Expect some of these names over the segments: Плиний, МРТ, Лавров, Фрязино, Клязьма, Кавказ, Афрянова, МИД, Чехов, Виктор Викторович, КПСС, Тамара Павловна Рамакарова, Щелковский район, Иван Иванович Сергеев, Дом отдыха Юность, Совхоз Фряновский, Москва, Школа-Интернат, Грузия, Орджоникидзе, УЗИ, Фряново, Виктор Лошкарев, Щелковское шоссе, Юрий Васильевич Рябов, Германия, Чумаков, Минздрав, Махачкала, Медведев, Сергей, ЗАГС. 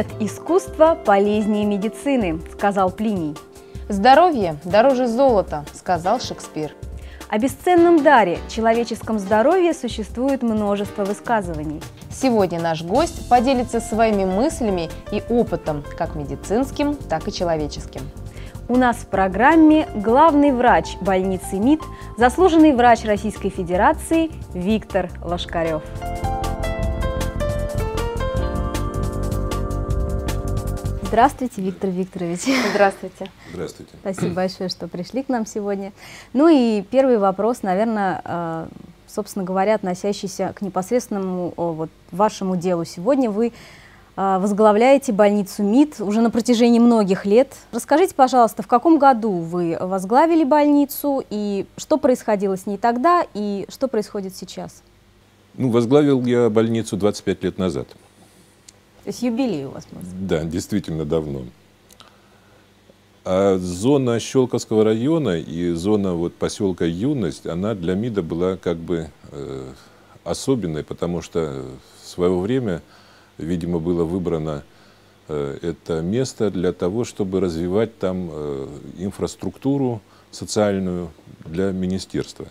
«Нет искусства полезнее медицины», – сказал Плиний. «Здоровье дороже золота», – сказал Шекспир. О бесценном даре – человеческом здоровье существует множество высказываний. Сегодня наш гость поделится своими мыслями и опытом, как медицинским, так и человеческим. У нас в программе главный врач больницы МИД, заслуженный врач Российской Федерации Виктор Лошкарев. Здравствуйте, Виктор Викторович. Здравствуйте. Здравствуйте. Спасибо большое, что пришли к нам сегодня. Ну и первый вопрос, наверное, собственно говоря, относящийся к непосредственному вот вашему делу. Сегодня вы возглавляете больницу МИД уже на протяжении многих лет. Расскажите, пожалуйста, в каком году вы возглавили больницу и что происходило с ней тогда и что происходит сейчас? Ну, возглавил я больницу 25 лет назад. То есть юбилей у вас был? Да, действительно давно. А зона Щелковского района и зона вот поселка Юность, она для МИДа была как бы особенной, потому что в свое время, видимо, было выбрано это место для того, чтобы развивать там инфраструктуру социальную для министерства.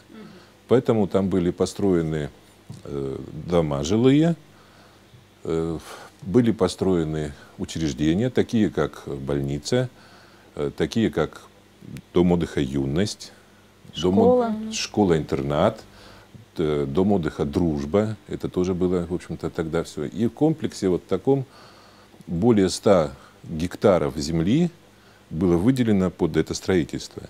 Поэтому там были построены дома жилые, были построены учреждения, такие как больница, такие как Дом отдыха Юность, Школа-Интернат, Дом отдыха Дружба. Это тоже было, в общем-то, тогда все. И в комплексе вот таком более 100 гектаров земли было выделено под это строительство.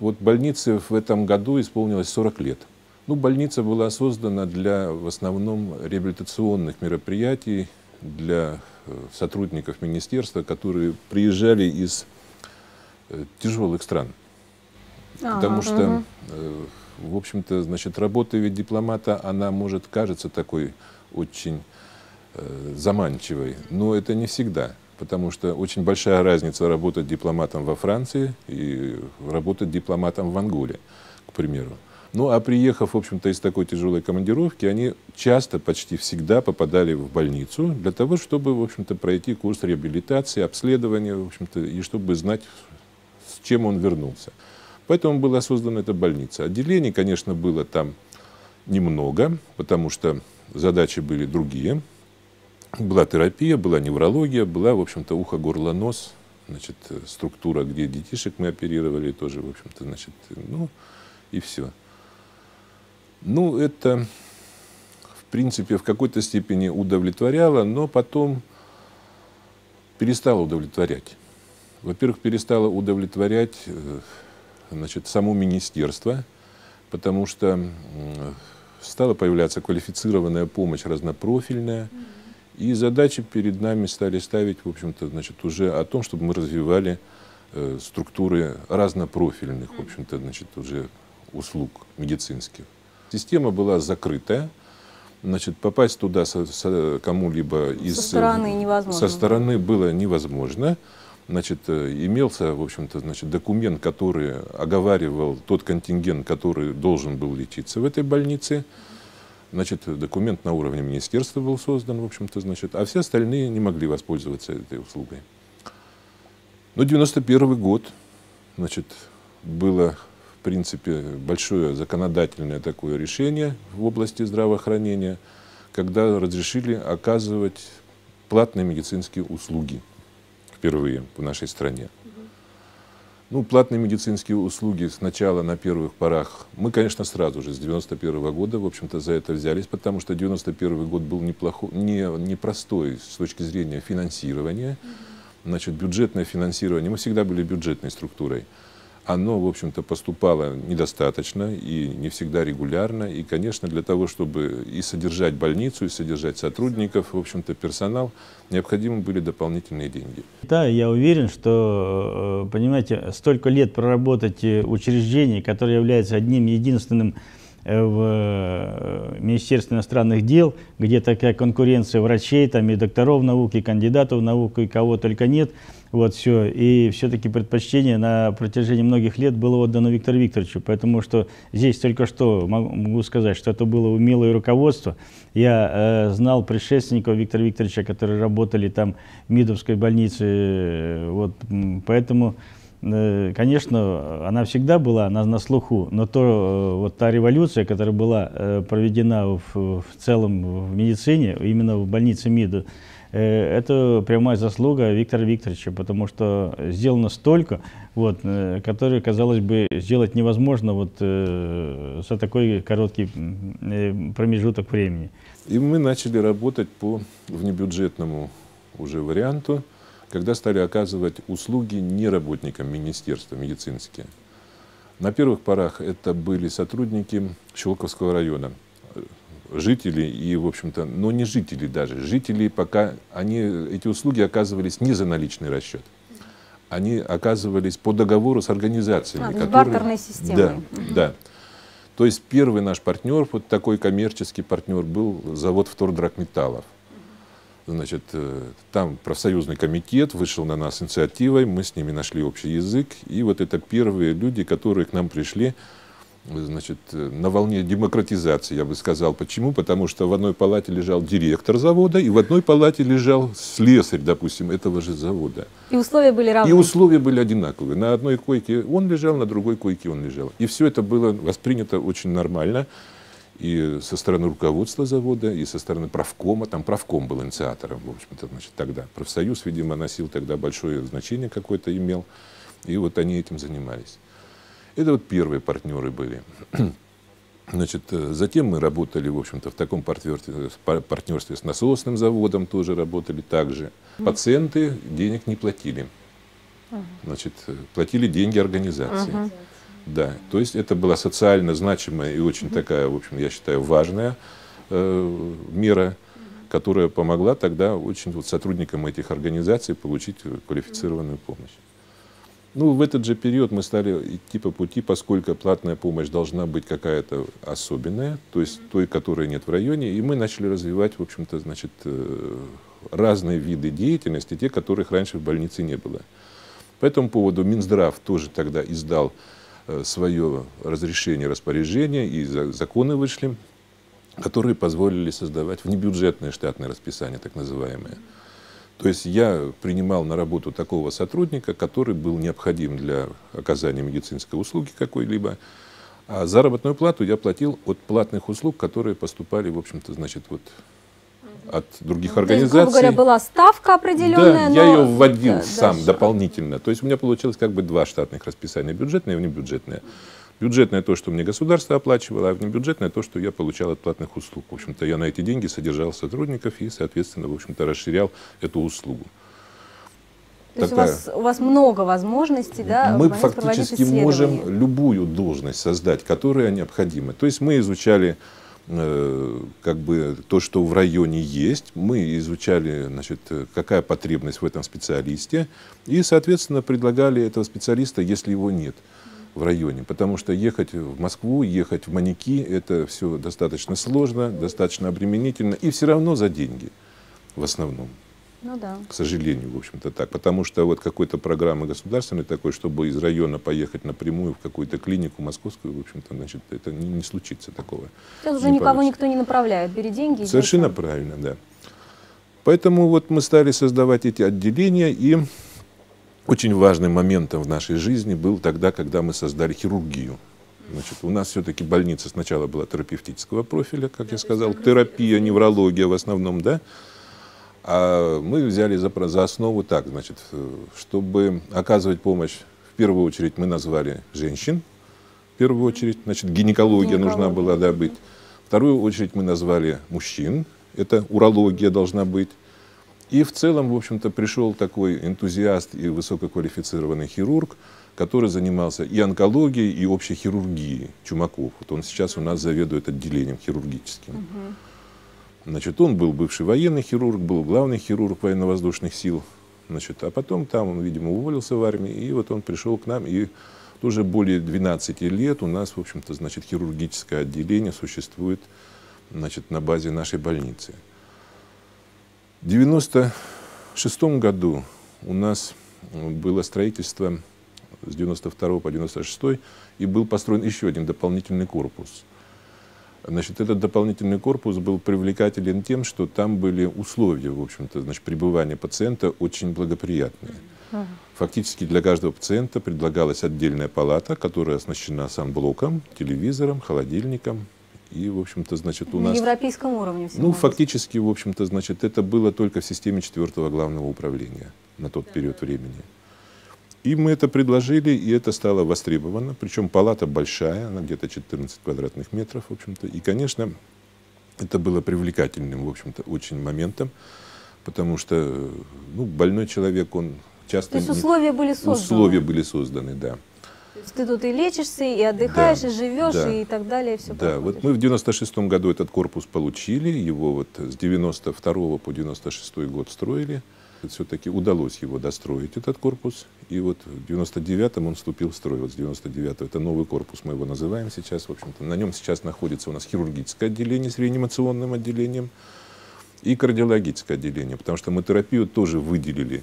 Вот больнице в этом году исполнилось 40 лет. Ну, больница была создана для, в основном, реабилитационных мероприятий, для сотрудников министерства, которые приезжали из тяжелых стран. Потому что, в общем-то, значит, работа ведь дипломата, она может кажется такой очень заманчивой, но это не всегда. Потому что очень большая разница работать дипломатом во Франции и работать дипломатом в Анголе, к примеру. Ну, а приехав, в общем-то, из такой тяжелой командировки, они часто, почти всегда попадали в больницу для того, чтобы, в общем-то, пройти курс реабилитации, обследования, в общем-то, и чтобы знать, с чем он вернулся. Поэтому была создана эта больница. Отделений, конечно, было там немного, потому что задачи были другие. Была терапия, была неврология, была, в общем-то, ухо, горло, нос, значит, структура, где детишек мы оперировали тоже, в общем-то, значит, ну, и все. Ну, это, в принципе, в какой-то степени удовлетворяло, но потом перестало удовлетворять. Во-первых, перестало удовлетворять, значит, само министерство, потому что стала появляться квалифицированная помощь разнопрофильная, и задачи перед нами стали ставить, в общем-то, значит, уже о том, чтобы мы развивали структуры разнопрофильных, в общем-то, значит, уже услуг медицинских. Система была закрытая, значит, попасть туда кому-либо со стороны было невозможно. Значит, имелся, в общем-то, значит, документ, который оговаривал тот контингент, который должен был лечиться в этой больнице. Значит, документ на уровне министерства был создан, в общем-то, значит, а все остальные не могли воспользоваться этой услугой. Но 91-й год, значит, было, в принципе, большое законодательное такое решение в области здравоохранения, когда разрешили оказывать платные медицинские услуги впервые в нашей стране. Ну, платные медицинские услуги сначала на первых порах, мы, конечно, сразу же с 91-го года, в общем-то, за это взялись, потому что 91-й год был непростой с точки зрения финансирования. Значит, бюджетное финансирование, мы всегда были бюджетной структурой. Оно, в общем-то, поступало недостаточно и не всегда регулярно. И, конечно, для того, чтобы и содержать больницу, и содержать сотрудников, в общем-то, персонал, необходимы были дополнительные деньги. Да, я уверен, что, понимаете, столько лет проработать учреждение, которое является одним единственным в Министерстве иностранных дел, где такая конкуренция врачей, там и докторов наук, и кандидатов наук, и кого только нет. Вот все. И все-таки предпочтение на протяжении многих лет было отдано Виктору Викторовичу, потому что здесь только что могу сказать, что это было умелое руководство. Я знал предшественников Виктора Викторовича, которые работали там в МИДовской больнице, вот, поэтому... Конечно, она всегда была, она на слуху, но то, вот та революция, которая была проведена в целом в медицине, именно в больнице МИДа, это прямая заслуга Виктора Викторовича, потому что сделано столько, вот, которое, казалось бы, сделать невозможно вот, за такой короткий промежуток времени. И мы начали работать по внебюджетному уже варианту, когда стали оказывать услуги не работникам министерства, медицинские. На первых порах это были сотрудники Щелковского района, жители и, в общем-то, но не жители даже. Жители пока, эти услуги оказывались не за наличный расчет. Они оказывались по договору с организациями. С бартерной системой. Да, да. То есть первый наш партнер, вот такой коммерческий партнер, был завод втордрагметаллов. Значит, там профсоюзный комитет вышел на нас с инициативой, мы с ними нашли общий язык. И вот это первые люди, которые к нам пришли, значит, на волне демократизации, я бы сказал. Почему? Потому что в одной палате лежал директор завода, и в одной палате лежал слесарь, допустим, этого же завода. И условия были равны. И условия были одинаковые. На одной койке он лежал, на другой койке он лежал. И все это было воспринято очень нормально. И со стороны руководства завода, и со стороны правкома. Там правком был инициатором, в общем-то, значит, тогда. Профсоюз, видимо, носил тогда большое значение какое-то имел. И вот они этим занимались. Это вот первые партнеры были. Значит, затем мы работали, в общем-то, в таком партнерстве с насосным заводом тоже работали также. Пациенты денег не платили. Значит, платили деньги организации. Да, то есть это была социально значимая и очень такая, в общем, я считаю, важная мера, которая помогла тогда очень вот сотрудникам этих организаций получить квалифицированную помощь. Ну, в этот же период мы стали идти по пути, поскольку платная помощь должна быть какая-то особенная, то есть той, которой нет в районе, и мы начали развивать, в общем-то, значит, разные виды деятельности, те, которых раньше в больнице не было. По этому поводу Минздрав тоже тогда издал свое разрешение, распоряжение, и законы вышли, которые позволили создавать внебюджетное штатное расписание, так называемое. То есть я принимал на работу такого сотрудника, который был необходим для оказания медицинской услуги какой-либо, а заработную плату я платил от платных услуг, которые поступали, в общем-то, значит, вот... от других организаций. То есть, грубо говоря, была ставка определенная. Да, но... я ее вводил сам дополнительно. То есть у меня получилось как бы два штатных расписания, бюджетное и внебюджетное. Бюджетное то, что мне государство оплачивало, а внебюджетное то, что я получал от платных услуг. В общем-то, я на эти деньги содержал сотрудников и, соответственно, в общем-то, расширял эту услугу. То есть у вас много возможностей, да? Мы фактически можем любую должность создать, которая необходима. То есть мы изучали как бы то, что в районе есть, мы изучали, значит, какая потребность в этом специалисте, и, соответственно, предлагали этого специалиста, если его нет в районе, потому что ехать в Москву, ехать в Манеки, это все достаточно сложно, достаточно обременительно, и все равно за деньги в основном. Ну да. К сожалению, в общем-то, так. Потому что вот какой-то программы государственной такой, чтобы из района поехать напрямую в какую-то клинику московскую, в общем-то, значит, это не случится такого. Сейчас уже никого никто не направляет. Бери деньги. Совершенно правильно, да. Поэтому вот мы стали создавать эти отделения, и очень важным моментом в нашей жизни был тогда, когда мы создали хирургию. Значит, у нас все-таки больница сначала была терапевтического профиля, как я сказал, терапия, неврология в основном, да. А мы взяли за основу так, значит, чтобы оказывать помощь, в первую очередь мы назвали женщин, в первую очередь, значит, гинекология нужна была, да, быть. Вторую очередь мы назвали мужчин, это урология должна быть. И в целом, в общем-то, пришел такой энтузиаст и высококвалифицированный хирург, который занимался и онкологией, и общей хирургией, Чумаков. Вот он сейчас у нас заведует отделением хирургическим. Значит, он был бывший военный хирург, был главный хирург военно-воздушных сил. Значит, а потом там он, видимо, уволился в армии, и вот он пришел к нам и тоже более 12 лет у нас, в общем-то, значит, хирургическое отделение существует, значит, на базе нашей больницы. В 1996 году у нас было строительство с 92 по 96 и был построен еще один дополнительный корпус. Значит, этот дополнительный корпус был привлекателен тем, что там были условия, в общем-то, значит, пребывания пациента очень благоприятные. Фактически для каждого пациента предлагалась отдельная палата, которая оснащена санблоком, телевизором, холодильником. И, в общем-то, значит, у нас... На европейском уровне все. Ну, фактически, в общем-то, значит, это было только в системе 4-го главного управления на тот период времени. И мы это предложили, и это стало востребовано. Причем палата большая, она где-то 14 квадратных метров, в общем-то. И, конечно, это было привлекательным, в общем-то, очень моментом, потому что, ну, больной человек, он часто... То есть условия были созданы? Условия были созданы, да. То есть ты тут и лечишься, и отдыхаешь, да, и живешь, да, и так далее. И все, да, проходишь. Вот мы в 96-м году этот корпус получили, его вот с 92 по 96 год строили. Все-таки удалось его достроить, этот корпус. И вот в 99-м он вступил в строй. Вот с 99-го это новый корпус, мы его называем сейчас. В общем-то, на нем сейчас находится у нас хирургическое отделение с реанимационным отделением и кардиологическое отделение. Потому что мы терапию тоже выделили.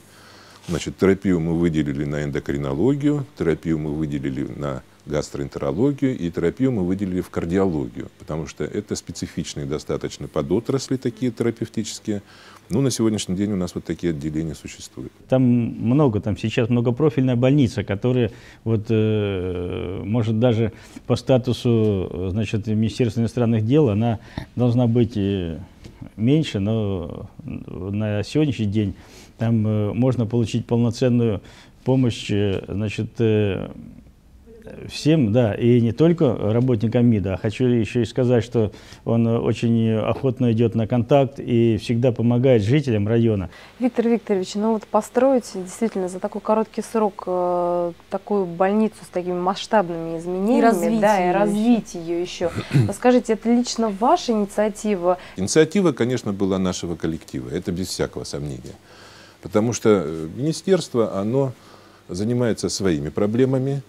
Значит, терапию мы выделили на эндокринологию, терапию мы выделили на гастроэнтерологию и терапию мы выделили в кардиологию, потому что это специфичные достаточно подотрасли такие терапевтические. Ну, на сегодняшний день у нас вот такие отделения существуют. Там много, там сейчас многопрофильная больница, которая вот, может даже по статусу, значит, Министерства иностранных дел, она должна быть меньше, но на сегодняшний день там можно получить полноценную помощь, значит, всем, да, и не только работникам МИДа, а хочу еще и сказать, что он очень охотно идет на контакт и всегда помогает жителям района. Виктор Викторович, ну вот построить действительно за такой короткий срок такую больницу с такими масштабными изменениями, и развить ее еще. Расскажите, это лично ваша инициатива? Инициатива, конечно, была нашего коллектива, это без всякого сомнения, потому что министерство, оно занимается своими проблемами.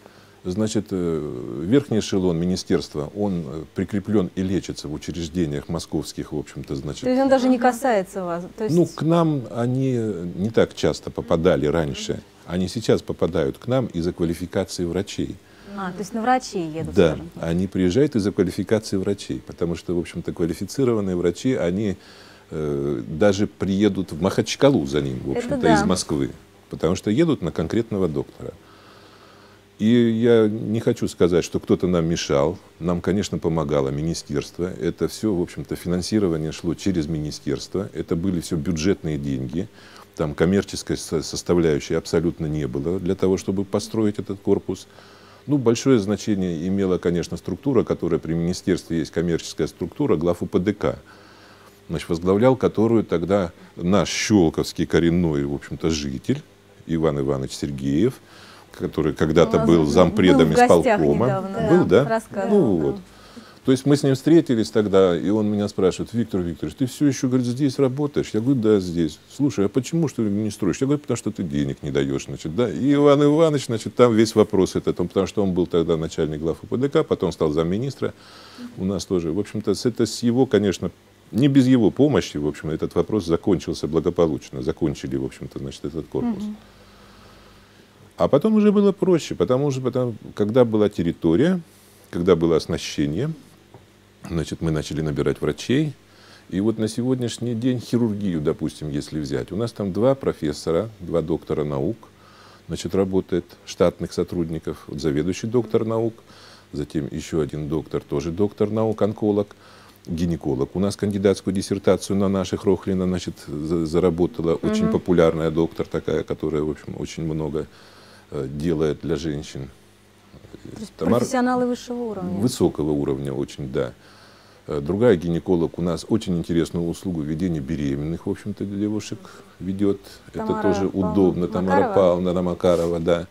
Значит, верхний эшелон министерства, он прикреплен и лечится в учреждениях московских, в общем-то, значит... То есть он даже не касается вас? То есть... Ну, к нам они не так часто попадали раньше. Они сейчас попадают к нам из-за квалификации врачей. А, то есть на врачей едут? Да, скажем, они приезжают из-за квалификации врачей, потому что, в общем-то, квалифицированные врачи, они даже приедут в Махачкалу за ним, в общем-то, да, из Москвы, потому что едут на конкретного доктора. И я не хочу сказать, что кто-то нам мешал. Нам, конечно, помогало министерство. Это все, в общем-то, финансирование шло через министерство. Это были все бюджетные деньги. Там коммерческой составляющей абсолютно не было для того, чтобы построить этот корпус. Ну, большое значение имела, конечно, структура, которая при министерстве есть коммерческая структура, глав УПДК. Значит, возглавлял которую тогда наш щелковский коренной, в общем-то, житель Иван Иванович Сергеев, который когда-то был зампредом исполкома. Был, да? Ну, вот. То есть мы с ним встретились тогда, и он меня спрашивает: Виктор Викторович, ты все еще, говорит, здесь работаешь? Я говорю: да, здесь. Слушай, а почему что не строишь? Я говорю: потому что ты денег не даешь, значит, да. И Иван Иванович, значит, там весь вопрос этот, потому что он был тогда начальник глав УПДК, потом стал замминистра у нас тоже. В общем-то, это с его, конечно, не без его помощи, в общем, этот вопрос закончился благополучно. Закончили, в общем-то, значит, этот корпус. А потом уже было проще, потому что когда была территория, когда было оснащение, значит, мы начали набирать врачей. И вот на сегодняшний день хирургию, допустим, если взять, у нас там два профессора, два доктора наук, значит, работает штатных сотрудников, вот заведующий доктор наук, затем еще один доктор, тоже доктор наук, онколог, гинеколог. У нас кандидатскую диссертацию на наших Рохлина, значит, заработала очень популярная доктор такая, которая, в общем, очень много делает для женщин. То есть профессионалы высшего уровня. Высокого уровня очень, да. Другая гинеколог у нас очень интересную услугу ведения беременных, в общем-то, девушек ведет. Тамара, это тоже удобно. Тамара Павловна Рамакарова, да.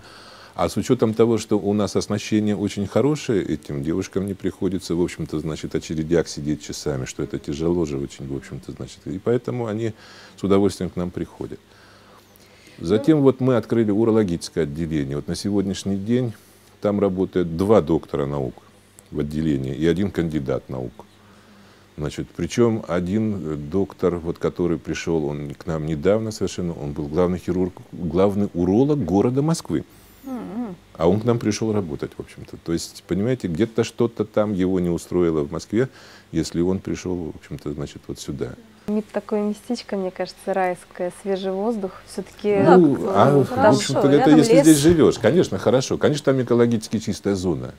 А с учетом того, что у нас оснащение очень хорошее, этим девушкам не приходится, в общем-то, значит, в очередях сидеть часами, что это тяжело же очень, в общем-то, значит. И поэтому они с удовольствием к нам приходят. Затем вот мы открыли урологическое отделение. Вот на сегодняшний день Там работает 2 доктора наук в отделении и 1 кандидат наук. Значит, причем 1 доктор, вот, который пришел, он к нам недавно совершенно, он был главный хирург, главный уролог города Москвы. А он к нам пришел работать, в общем-то. То есть, понимаете, где-то что-то там его не устроило в Москве, если он пришел, в общем-то, значит, вот сюда. МИД такое местечко, мне кажется, райское, свежий воздух, все-таки... Ну, в общем-то, это если лес. Здесь живешь. Конечно, хорошо. Конечно, там экологически чистая зона.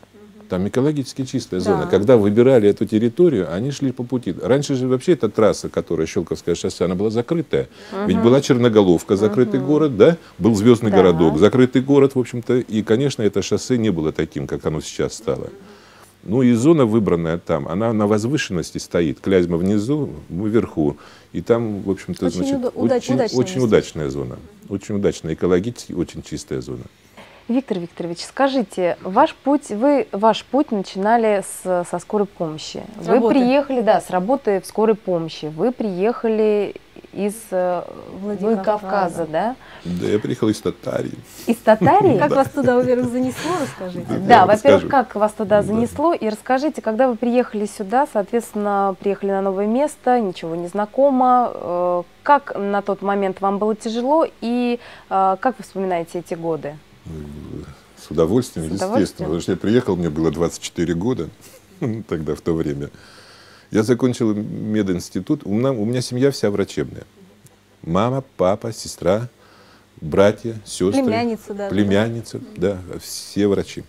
Там экологически чистая зона. Когда выбирали эту территорию, они шли по пути. Раньше же вообще эта трасса, которая Щелковское шоссе, она была закрытая. Ведь была Черноголовка, закрытый город, да? Был Звездный городок, закрытый город, в общем-то. И, конечно, это шоссе не было таким, как оно сейчас стало. Ну и зона, выбранная там, она на возвышенности стоит. Клязьма внизу, мы вверху. И там, в общем-то, очень удачная зона. Очень удачная, экологически очень чистая зона. Виктор Викторович, скажите, ваш путь начинали со скорой помощи. Вы приехали, да, с работы в скорой помощи. Вы приехали из Владикавказа, да? Да, я приехал из Татарии. Из Татарии? Как вас туда, во-первых, занесло, расскажите. Да, во-первых, как вас туда занесло, и расскажите, когда вы приехали сюда, соответственно, приехали на новое место, ничего не знакомо, как на тот момент вам было тяжело, и как вы вспоминаете эти годы? С удовольствием, естественно, потому что я приехал, мне было 24 года тогда, в то время. Я закончил мединститут, у меня семья вся врачебная. Мама, папа, сестра, братья, сестры, племянница, да, все врачи.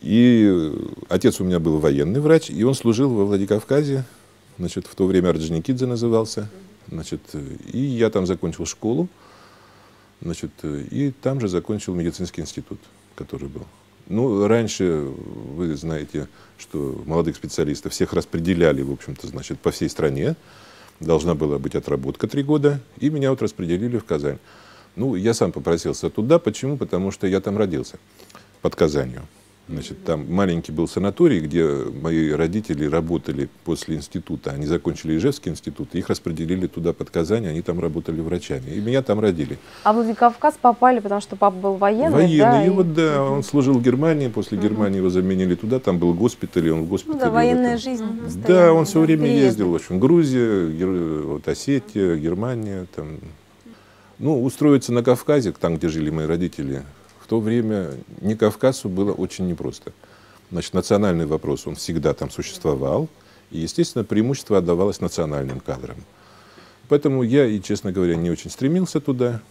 И отец у меня был военный врач, и он служил во Владикавказе, значит, в то время Орджоникидзе назывался, значит, и я там закончил школу. Значит, и там же закончил медицинский институт, который был. Ну, раньше, вы знаете, что молодых специалистов всех распределяли, в общем-то, значит, по всей стране. Должна была быть отработка 3 года, и меня вот распределили в Казань. Ну, я сам попросился туда. Почему? Потому что я там родился, под Казанью. Значит, там маленький был санаторий, где мои родители работали после института. Они закончили Ижевский институт, их распределили туда, под Казань, они там работали врачами. И меня там родили. А в Владикавказ попали, потому что папа был военный? Военный, да, и вот, да, он служил в Германии, после Германии его заменили туда, там был госпиталь, и он в госпитале. Ну, да, военная жизнь. Да, он все время ездил, в общем, Грузия, вот, Осетия, Германия. Там. Ну, устроиться на Кавказе, там, где жили мои родители, в то время не Кавказу было очень непросто. Значит, национальный вопрос, он всегда там существовал, и, естественно, преимущество отдавалось национальным кадрам. Поэтому я, и, честно говоря, не очень стремился туда.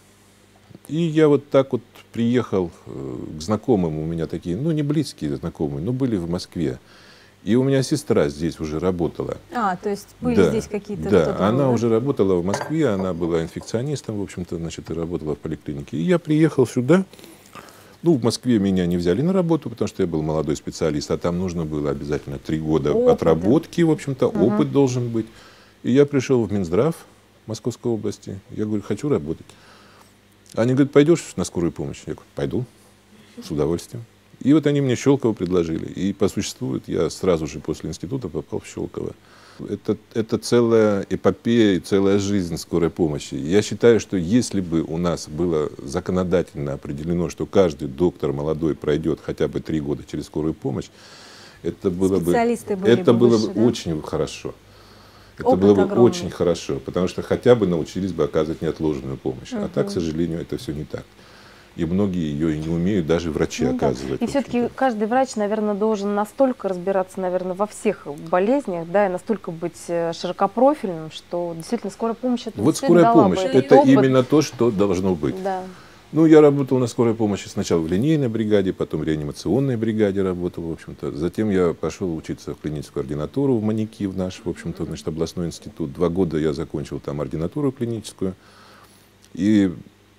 И я вот так вот приехал к знакомым, у меня такие, ну, не близкие знакомые, но были в Москве. И у меня сестра здесь уже работала. А, то есть были здесь какие-то... Да, она уже работала в Москве, она была инфекционистом, в общем-то, значит, и работала в поликлинике. И я приехал сюда. Ну, в Москве меня не взяли на работу, потому что я был молодой специалист, а там нужно было обязательно 3 года отработки, в общем-то, опыт должен быть. И я пришел в Минздрав Московской области, я говорю, хочу работать. Они говорят, пойдешь на скорую помощь? Я говорю, пойду, с удовольствием. И вот они мне Щелково предложили, и по существу я сразу же после института попал в Щелково. Это целая эпопея и целая жизнь скорой помощи. Я считаю, что если бы у нас было законодательно определено, что каждый доктор молодой пройдет хотя бы 3 года через скорую помощь, это было бы очень хорошо. Это было бы очень хорошо, потому что хотя бы научились бы оказывать неотложную помощь. А так, к сожалению, это все не так. И многие ее и не умеют, даже врачи оказывают. И все-таки каждый врач, наверное, должен настолько разбираться, наверное, во всех болезнях, да, и настолько быть широкопрофильным, что действительно скорая помощь это... Вот скорая помощь, это именно то, что должно быть. Да. Ну, я работал на скорой помощи сначала в линейной бригаде, потом в реанимационной бригаде работал, в общем-то. Затем я пошел учиться в клиническую ординатуру, в Маники, в наш, в общем-то, значит, областной институт. 2 года я закончил там ординатуру клиническую. И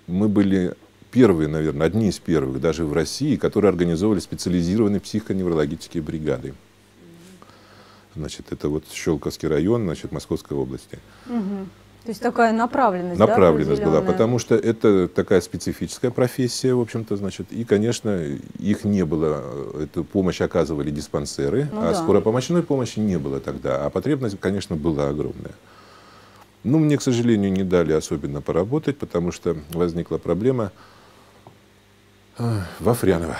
мы были... Первые, наверное, одни из первых, даже в России, которые организовывали специализированные психоневрологические бригады. Значит, это вот Щелковский район, значит, Московской области. То есть такая направленность, направленность, да, была, потому что это такая специфическая профессия, в общем-то, значит, и, конечно, их не было, эту помощь оказывали диспансеры, скоропомощной помощи не было тогда, а потребность, конечно, была огромная. Ну, мне, к сожалению, не дали особенно поработать, потому что возникла проблема во Фряново.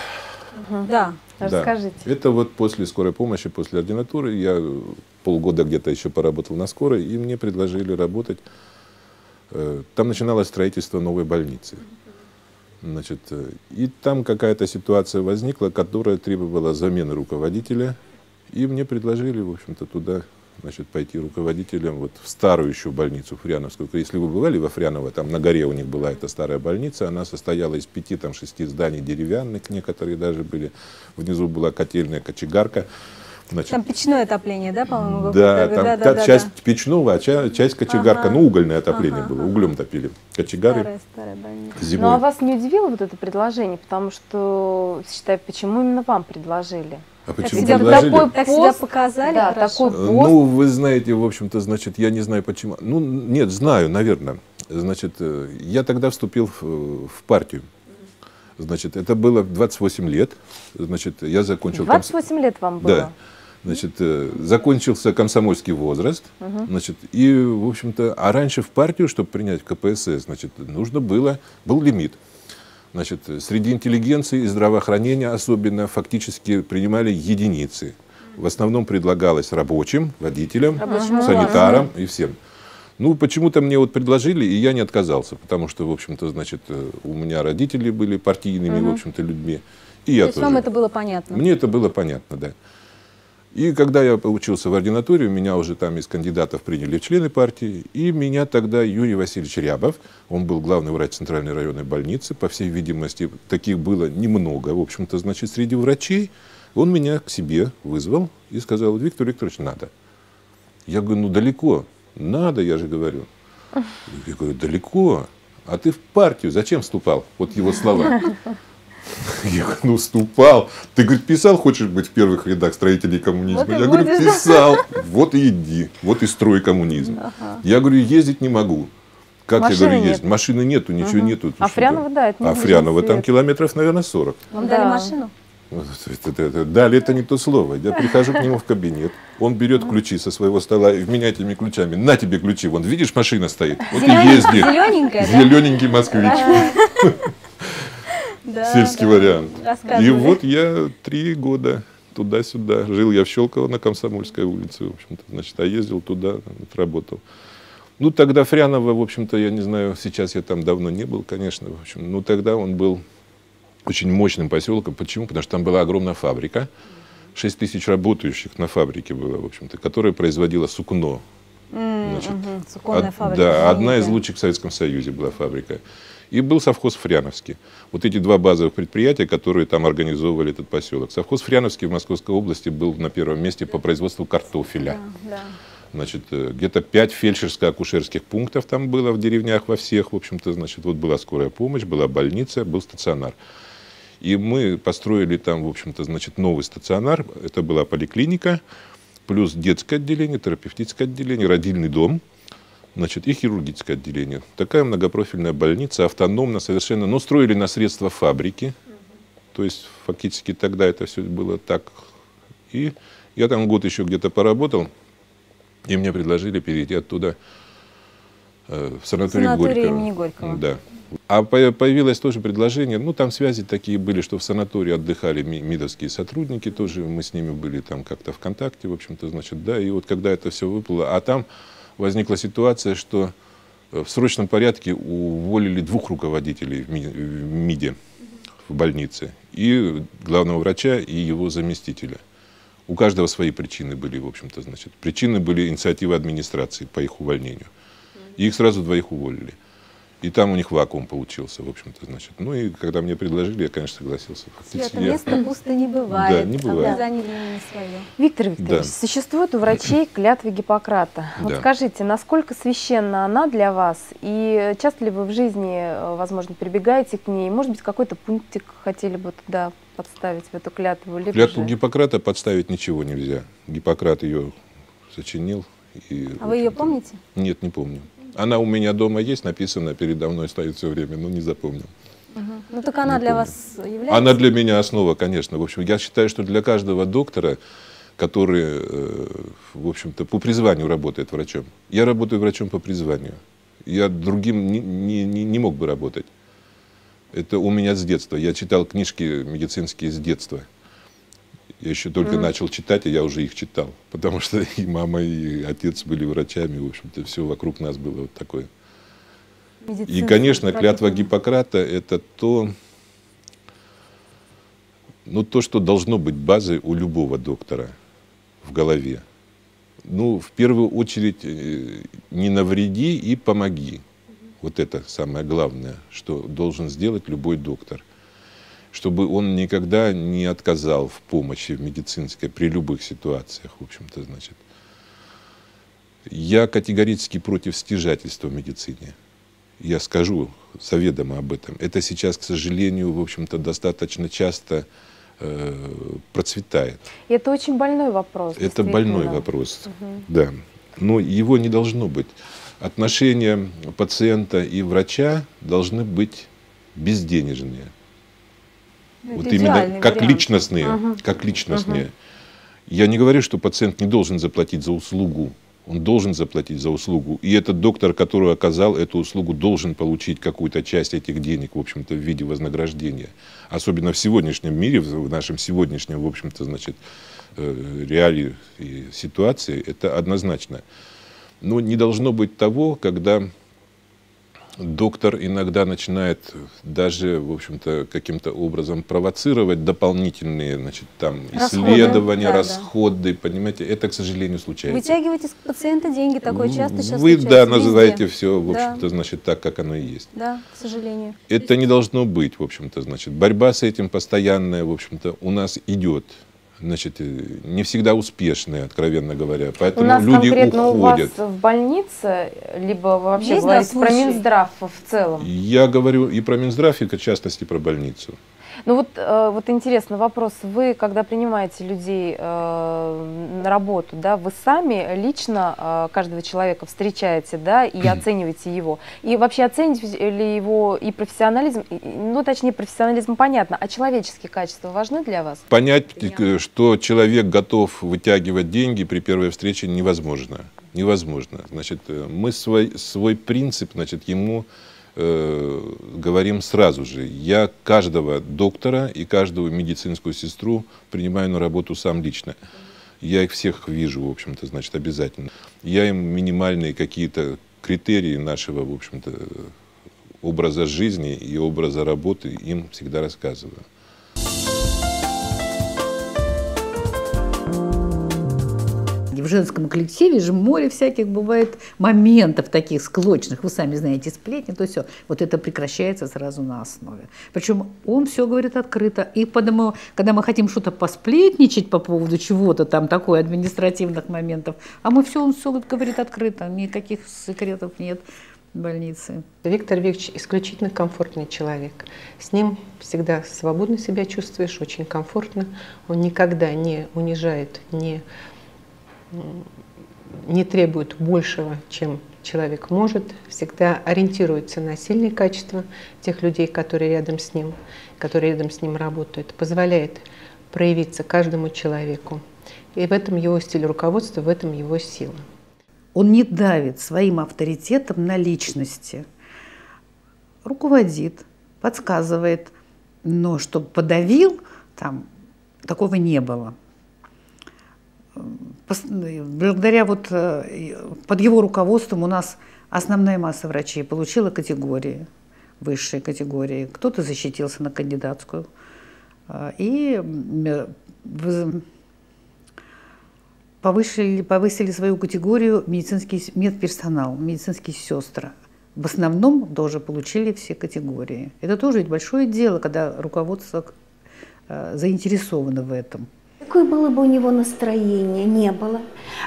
Угу. Да. Расскажите. Да. Это вот после скорой помощи, после ординатуры, я полгода где-то еще поработал на скорой, и мне предложили работать. Там начиналось строительство новой больницы. Значит, и там какая-то ситуация возникла, которая требовала замены руководителя. И мне предложили, в общем-то, туда, значит, пойти руководителем вот в старую еще больницу фряновскую. Если вы бывали во Фряново, там на горе у них была эта старая больница. Она состояла из 5-6 зданий деревянных, некоторые даже были. Внизу была котельная, кочегарка. Значит, там печное отопление, да, по-моему? Да, там часть печного, а часть кочегарка. Ага. Ну, угольное отопление было, углем топили. Кочегары. Старая зимой. Ну, а вас не удивило вот это предложение? Потому что, считаю, почему именно вам предложили? А почему так предложили? Такой так пост, себя показали, да, такой пост. Ну, вы знаете, в общем-то, значит, я не знаю, почему. Ну, нет, знаю, наверное. Значит, я тогда вступил в партию. Значит, это было 28 лет. Значит, я закончил... 28 лет вам было? Да. Значит, закончился комсомольский возраст, значит, и, в общем-то, а раньше в партию, чтобы принять КПСС, значит, нужно было, был лимит. Значит, среди интеллигенции и здравоохранения особенно фактически принимали единицы. В основном предлагалось рабочим, водителям, санитарам и всем. Ну, почему-то мне вот предложили, и я не отказался, потому что, в общем-то, значит, у меня родители были партийными, в общем-то, людьми. И я тоже. Вам это было понятно? Мне это было понятно, да. И когда я учился в ординатуре, меня уже там из кандидатов приняли в члены партии, и меня тогда Юрий Васильевич Рябов, он был главный врач Центральной районной больницы, по всей видимости, таких было немного, в общем-то, значит, среди врачей, он меня к себе вызвал и сказал: Виктор Викторович, надо. Я говорю: ну далеко, надо, я же говорю. Я говорю: далеко, а ты в партию зачем вступал? Вот его слова. Я говорю: ну, вступал. Ты, говорит, писал, хочешь быть в первых рядах строителей коммунизма? Вот я говорю: писал. Вот и иди, вот и строй коммунизм. Ага. Я говорю: ездить не могу. Как машины, я говорю, ездить? Нет. Машины нету, ничего нету. Афрянова, да, это не Афрянова, там километров, наверное, 40. Вам дали машину? Дали, это не то слово. Я прихожу к нему в кабинет, он берет ключи со своего стола и в меня этими ключами. На тебе ключи, вон, видишь, машина стоит. Вот и езди. Зелененькая, да? Зелененький москвич. Да, сельский вариант. И вот я 3 года туда-сюда. Жил я в Щелково на Комсомольской улице, в общем-то. Значит, а ездил туда, вот, работал. Ну, тогда Фрянова, в общем-то, я не знаю, сейчас я там давно не был, конечно, в общем. Но тогда он был очень мощным поселком. Почему? Потому что там была огромная фабрика. 6 тысяч работающих на фабрике было, в общем-то, которая производила сукно. Значит, Суконная фабрика. Да, одна из лучших в Советском Союзе была фабрика. И был совхоз Фряновский. Вот эти 2 базовых предприятия, которые там организовывали этот поселок. Совхоз Фряновский в Московской области был на первом месте по производству картофеля. Да. Значит, где-то 5 фельдшерско-акушерских пунктов там было в деревнях во всех. В общем-то, значит, вот была скорая помощь, была больница, был стационар. И мы построили там, в общем-то, значит, новый стационар. Это была поликлиника, плюс детское отделение, терапевтическое отделение, родильный дом. Значит, и хирургическое отделение. Такая многопрофильная больница, автономно совершенно, но строили на средства фабрики. То есть фактически тогда это все было так. И я там год еще где-то поработал, и мне предложили перейти оттуда в санаторий имени Горького. Да. А появилось тоже предложение, ну там связи такие были, что в санатории отдыхали мидовские сотрудники тоже, мы с ними были там как-то в контакте, в общем-то, значит, да, и вот когда это все выплыло, а там возникла ситуация, что в срочном порядке уволили 2 руководителей в МИДе, в больнице, и главного врача, и его заместителя. У каждого свои причины были, в общем-то, значит. Причины были инициативы администрации по их увольнению. И их сразу 2 уволили. И там у них вакуум получился, в общем-то, значит. Ну и когда мне предложили, я, конечно, согласился. Света, место пусто не бывает. Да, не бывает. Виктор Викторович, да. Существует у врачей клятва Гиппократа. Вот да. Скажите, насколько священна она для вас? И часто ли вы в жизни, возможно, прибегаете к ней? Может быть, какой-то пунктик хотели бы туда подставить, в эту клятву? Либо клятву же... Гиппократа подставить ничего нельзя. Гиппократ ее сочинил. И, а вы ее помните? Нет, не помню. Она у меня дома есть, написана, передо мной стоит все время, но не запомнил. Ну так она для вас является? Она для меня основа, конечно. В общем, я считаю, что для каждого доктора, который, в общем-то, по призванию работает врачом. Я работаю врачом по призванию. Я другим не мог бы работать. Это у меня с детства. Я читал книжки медицинские с детства. Я еще только начал читать, и я уже их читал. Потому что и мама, и отец были врачами. В общем-то, все вокруг нас было вот такое. Медицинские, и, конечно, клятва Гиппократа – это то, ну, то, что должно быть базой у любого доктора в голове. Ну, в первую очередь, не навреди и помоги. Вот это самое главное, что должен сделать любой доктор. Чтобы он никогда не отказал в помощи в медицинской при любых ситуациях, в общем-то, значит. Я категорически против стяжательства в медицине. Я скажу заведомо об этом. Это сейчас, к сожалению, в общем-то, достаточно часто процветает. И это очень больной вопрос. Это больной вопрос, да. Но его не должно быть. Отношения пациента и врача должны быть безденежные. Это вот именно как вариант. Личностные. Как личностные. Я не говорю, что пациент не должен заплатить за услугу. Он должен заплатить за услугу. И этот доктор, который оказал эту услугу, должен получить какую-то часть этих денег, в общем-то, в виде вознаграждения. Особенно в сегодняшнем мире, в нашем сегодняшнем, в общем-то, значит, реалии и ситуации, это однозначно. Но не должно быть того, когда доктор иногда начинает даже, в общем-то, каким-то образом провоцировать дополнительные, значит, там, исследования, расходы, понимаете, это, к сожалению, случается. Вытягиваете с пациента деньги, такое часто сейчас случается. Вы, да, называете все, в общем-то, значит, так, как оно и есть. Да, к сожалению. Это не должно быть, в общем-то, значит, борьба с этим постоянная, в общем-то, у нас идет. Значит, не всегда успешные, откровенно говоря. Поэтому люди уходят. У нас конкретно уходят. У вас в больнице, либо вы вообще есть, говорите, да, про Минздрав в целом? Я говорю и про Минздрав, и, в частности, про больницу. Ну вот, вот интересный вопрос. Вы, когда принимаете людей на работу, да, вы сами лично каждого человека встречаете, да, и оцениваете его. И вообще оцените ли его и профессионализм, ну точнее профессионализм понятно, а человеческие качества важны для вас? Понять, что человек готов вытягивать деньги при первой встрече невозможно. Невозможно. Значит, мы свой принцип, значит, ему... говорим сразу же. Я каждого доктора и каждую медицинскую сестру принимаю на работу сам лично. Я их всех вижу, в общем-то, значит, обязательно. Я им минимальные какие-то критерии нашего, в общем-то, образа жизни и образа работы им всегда рассказываю. В женском коллективе же море всяких бывает моментов таких склочных. Вы сами знаете, сплетни, то все. Вот это прекращается сразу на основе. Причем он все говорит открыто. И потому, когда мы хотим что-то посплетничать по поводу чего-то там, такой административных моментов, а мы все, он все говорит открыто, никаких секретов нет в больнице. Виктор Викторович исключительно комфортный человек. С ним всегда свободно себя чувствуешь, очень комфортно. Он никогда не унижает, не требует большего, чем человек может, всегда ориентируется на сильные качества тех людей, которые рядом с ним работают, позволяет проявиться каждому человеку. И в этом его стиль руководства, в этом его сила. Он не давит своим авторитетом на личности, руководит, подсказывает, но чтобы подавил, там такого не было. Благодаря вот под его руководством у нас основная масса врачей получила категории, высшие категории. Кто-то защитился на кандидатскую. И повысили свою категорию медицинский медперсонал, медицинские сестры. В основном тоже получили все категории. Это тоже ведь большое дело, когда руководство заинтересовано в этом. Какое было бы у него настроение, не было,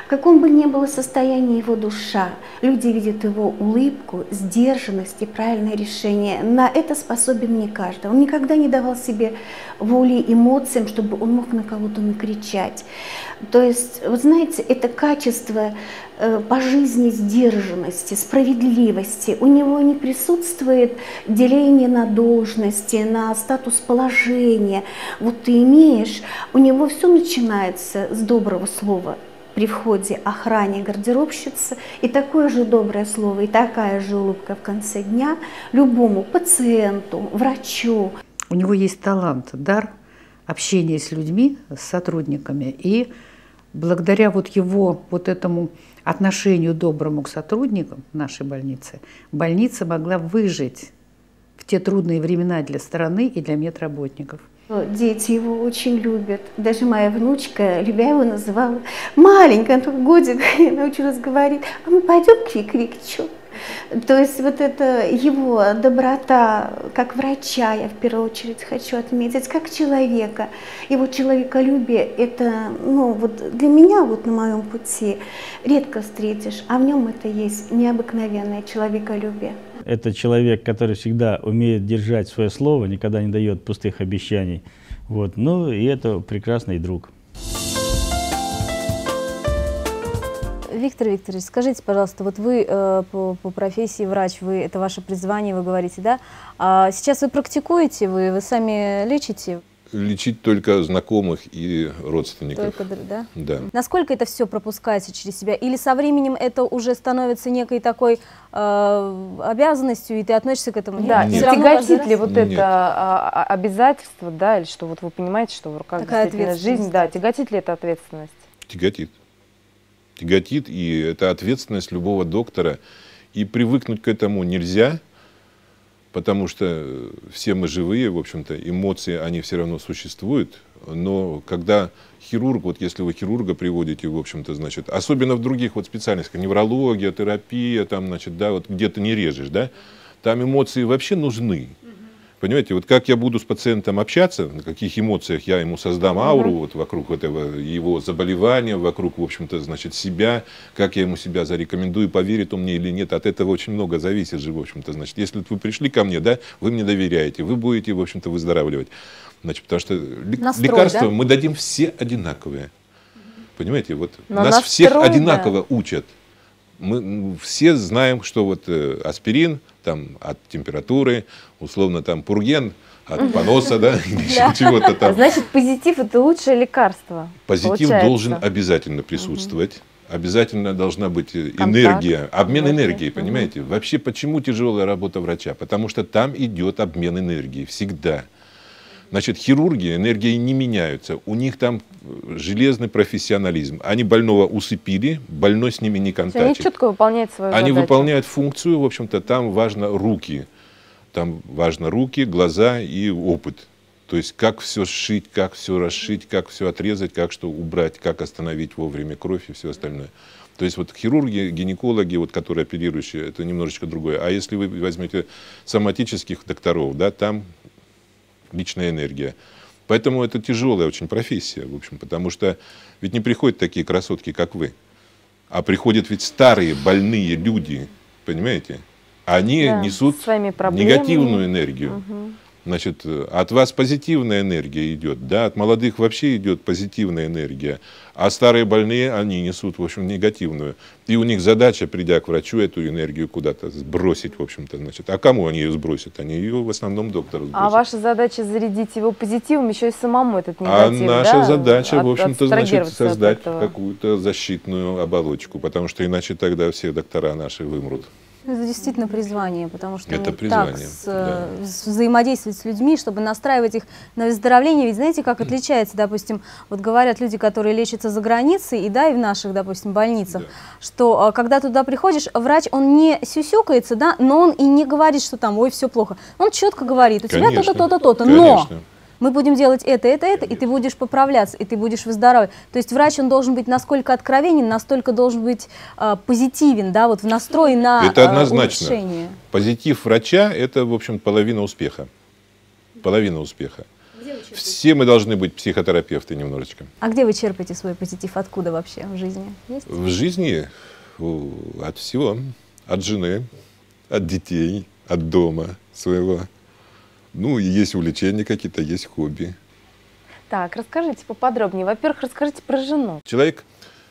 в каком бы ни было состоянии его душа, люди видят его улыбку, сдержанность и правильное решение. На это способен не каждый. Он никогда не давал себе воли эмоциям, чтобы он мог на кого-то накричать. То есть, вот знаете, это качество по жизни сдержанности, справедливости. У него не присутствует деление на должности, на статус положения. Вот ты имеешь, у него все начинается с доброго слова. при входе охране гардеробщицы, и такое же доброе слово, и такая же улыбка в конце дня любому пациенту, врачу. У него есть талант, дар общения с людьми, с сотрудниками, и благодаря вот его вот этому отношению доброму к сотрудникам нашей больницы, больница могла выжить в те трудные времена для страны и для медработников. Дети его очень любят. Даже моя внучка, любя его, называла маленькая, только годик, я научилась говорить, а мы пойдем крик-крик-чу. То есть вот это его доброта как врача, я в первую очередь хочу отметить, как человека, его человеколюбие, это, ну, вот для меня вот на моем пути редко встретишь, а в нем это есть необыкновенное человеколюбие. Это человек, который всегда умеет держать свое слово, никогда не дает пустых обещаний. Вот. Ну и это прекрасный друг. Виктор Викторович, скажите, пожалуйста, вот вы по профессии врач, вы, это ваше призвание, вы говорите, да? А сейчас вы практикуете, вы сами лечите? Лечить только знакомых и родственников. Только, да? Да. Насколько это все пропускается через себя? Или со временем это уже становится некой такой обязанностью, и ты относишься к этому? Нет. Да, нет. Тяготит ли вот нет. это обязательство, да, или что вот вы понимаете, что в руках такая жизнь, да, тяготит ли это ответственность? Тяготит. Тяготит, и это ответственность любого доктора. И привыкнуть к этому нельзя. Потому что все мы живые, в общем-то, эмоции, они все равно существуют. Но когда хирург, вот если вы хирурга приводите, в общем-то, значит, особенно в других вот специальностях, неврология, терапия, там, значит, да, вот где-то не режешь, да, там эмоции вообще нужны. Понимаете, вот как я буду с пациентом общаться, на каких эмоциях я ему создам ауру вот вокруг этого его заболевания, вокруг, в общем-то, значит, себя, как я ему себя зарекомендую, поверит он мне или нет, от этого очень много зависит же, в общем-то, значит, если вы пришли ко мне, да, вы мне доверяете, вы будете, в общем-то, выздоравливать, значит, потому что лекарства мы дадим все одинаковые, понимаете, вот нас всех одинаково учат. Мы все знаем, что вот аспирин там, от температуры, условно там пурген от поноса, да, чего-то там. Значит, позитив – это лучшее лекарство. Позитив должен обязательно присутствовать. Обязательно должна быть энергия, обмен энергией, понимаете? Вообще, почему тяжелая работа врача? Потому что там идет обмен энергии всегда. Значит, хирурги энергией не меняются, у них там железный профессионализм. Они больного усыпили, больной с ними не контактирует. Они четко выполняют свою задачу. Они выполняют функцию, в общем-то, там важно руки, глаза и опыт. То есть, как все сшить, как все расшить, как все отрезать, как что убрать, как остановить вовремя кровь и все остальное. То есть вот хирурги, гинекологи, вот, которые оперирующие, это немножечко другое. А если вы возьмете соматических докторов, да, там личная энергия. Поэтому это тяжелая очень профессия, в общем, потому что ведь не приходят такие красотки, как вы, а приходят ведь старые, больные люди, понимаете? Они несут негативную энергию. Значит, от вас позитивная энергия идет, да, от молодых вообще идет позитивная энергия, а старые больные, они несут, в общем, негативную. И у них задача, придя к врачу, эту энергию куда-то сбросить, в общем-то, значит. А кому они ее сбросят? Они ее в основном доктору сбросят. А ваша задача зарядить его позитивом, еще и самому этот негатив, да? А наша задача, в общем-то, значит, создать какую-то защитную оболочку, потому что иначе тогда все доктора наши вымрут. Это действительно призвание, потому что это призвание, так взаимодействовать с людьми, чтобы настраивать их на выздоровление. Ведь знаете, как отличается, допустим, вот говорят люди, которые лечатся за границей, и да, и в наших, допустим, больницах, что когда туда приходишь, врач, он не сюсюкается, да, но он и не говорит, что там, ой, все плохо. Он четко говорит, у тебя то-то, то-то, то-то, но мы будем делать это, и ты будешь поправляться, и ты будешь выздоравливать. То есть врач, он должен быть насколько откровенен, настолько должен быть позитивен, да, вот в настрое на улучшение. Это однозначно. Позитив врача – это, в общем, половина успеха. Половина успеха. Все мы должны быть психотерапевты немножечко. А где вы черпаете свой позитив? Откуда вообще в жизни? Есть? В жизни от всего. От жены, от детей, от дома своего. Ну, и есть увлечения какие-то, есть хобби. Так, расскажите поподробнее. Во-первых, расскажите про жену. Человек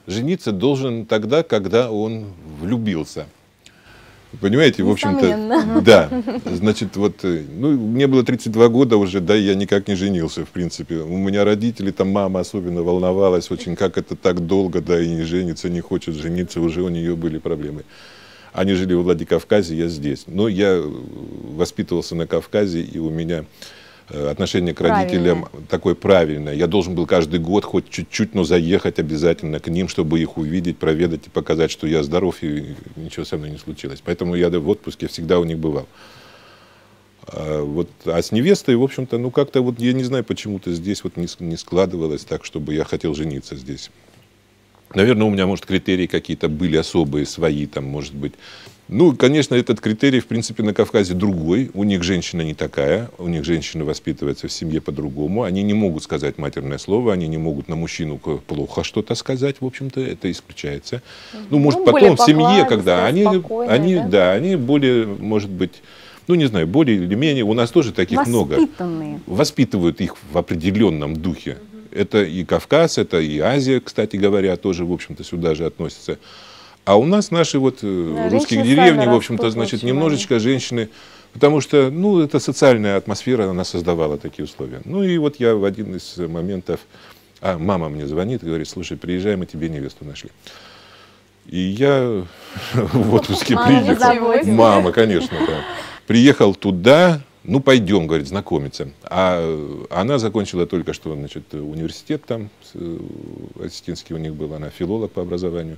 жениться должен тогда, когда он влюбился. Понимаете, несомненно. В общем-то, да, значит, вот, ну, мне было 32 года уже, да, я никак не женился, в принципе. У меня родители, там мама особенно волновалась очень, как это так долго, да, и не женится, не хочет жениться, уже у нее были проблемы. Они жили во Владикавказе, я здесь. Но я воспитывался на Кавказе, и у меня отношение к родителям такое правильное. Я должен был каждый год хоть чуть-чуть, но заехать обязательно к ним, чтобы их увидеть, проведать и показать, что я здоров и ничего со мной не случилось. Поэтому я в отпуске всегда у них бывал. Вот, а с невестой, в общем-то, ну как-то вот я не знаю, почему-то здесь вот не складывалось так, чтобы я хотел жениться здесь. Наверное, у меня, может, критерии какие-то были особые, свои там, может быть. Ну, конечно, этот критерий, в принципе, на Кавказе другой. У них женщина не такая, у них женщина воспитывается в семье по-другому. Они не могут сказать матерное слово, они не могут на мужчину плохо что-то сказать, в общем-то, это исключается. Ну, может, потом в семье, когда они более, может быть... Ну, не знаю, более или менее, у нас тоже таких много. Воспитывают их в определенном духе. Это и Кавказ, это и Азия, кстати говоря, тоже, в общем-то, сюда же относятся. А у нас наши вот русские деревни, в общем-то, значит, немножечко женщины, потому что, ну, это социальная атмосфера, она создавала такие условия. Ну, и вот я в один из моментов, мама мне звонит и говорит, слушай, приезжай, мы тебе невесту нашли. И я в отпуске приехал. Мама, конечно, да. Приехал туда, ну пойдем, говорит, знакомиться. А она закончила только что, значит, университет там, ассистентский у них был, она филолог по образованию.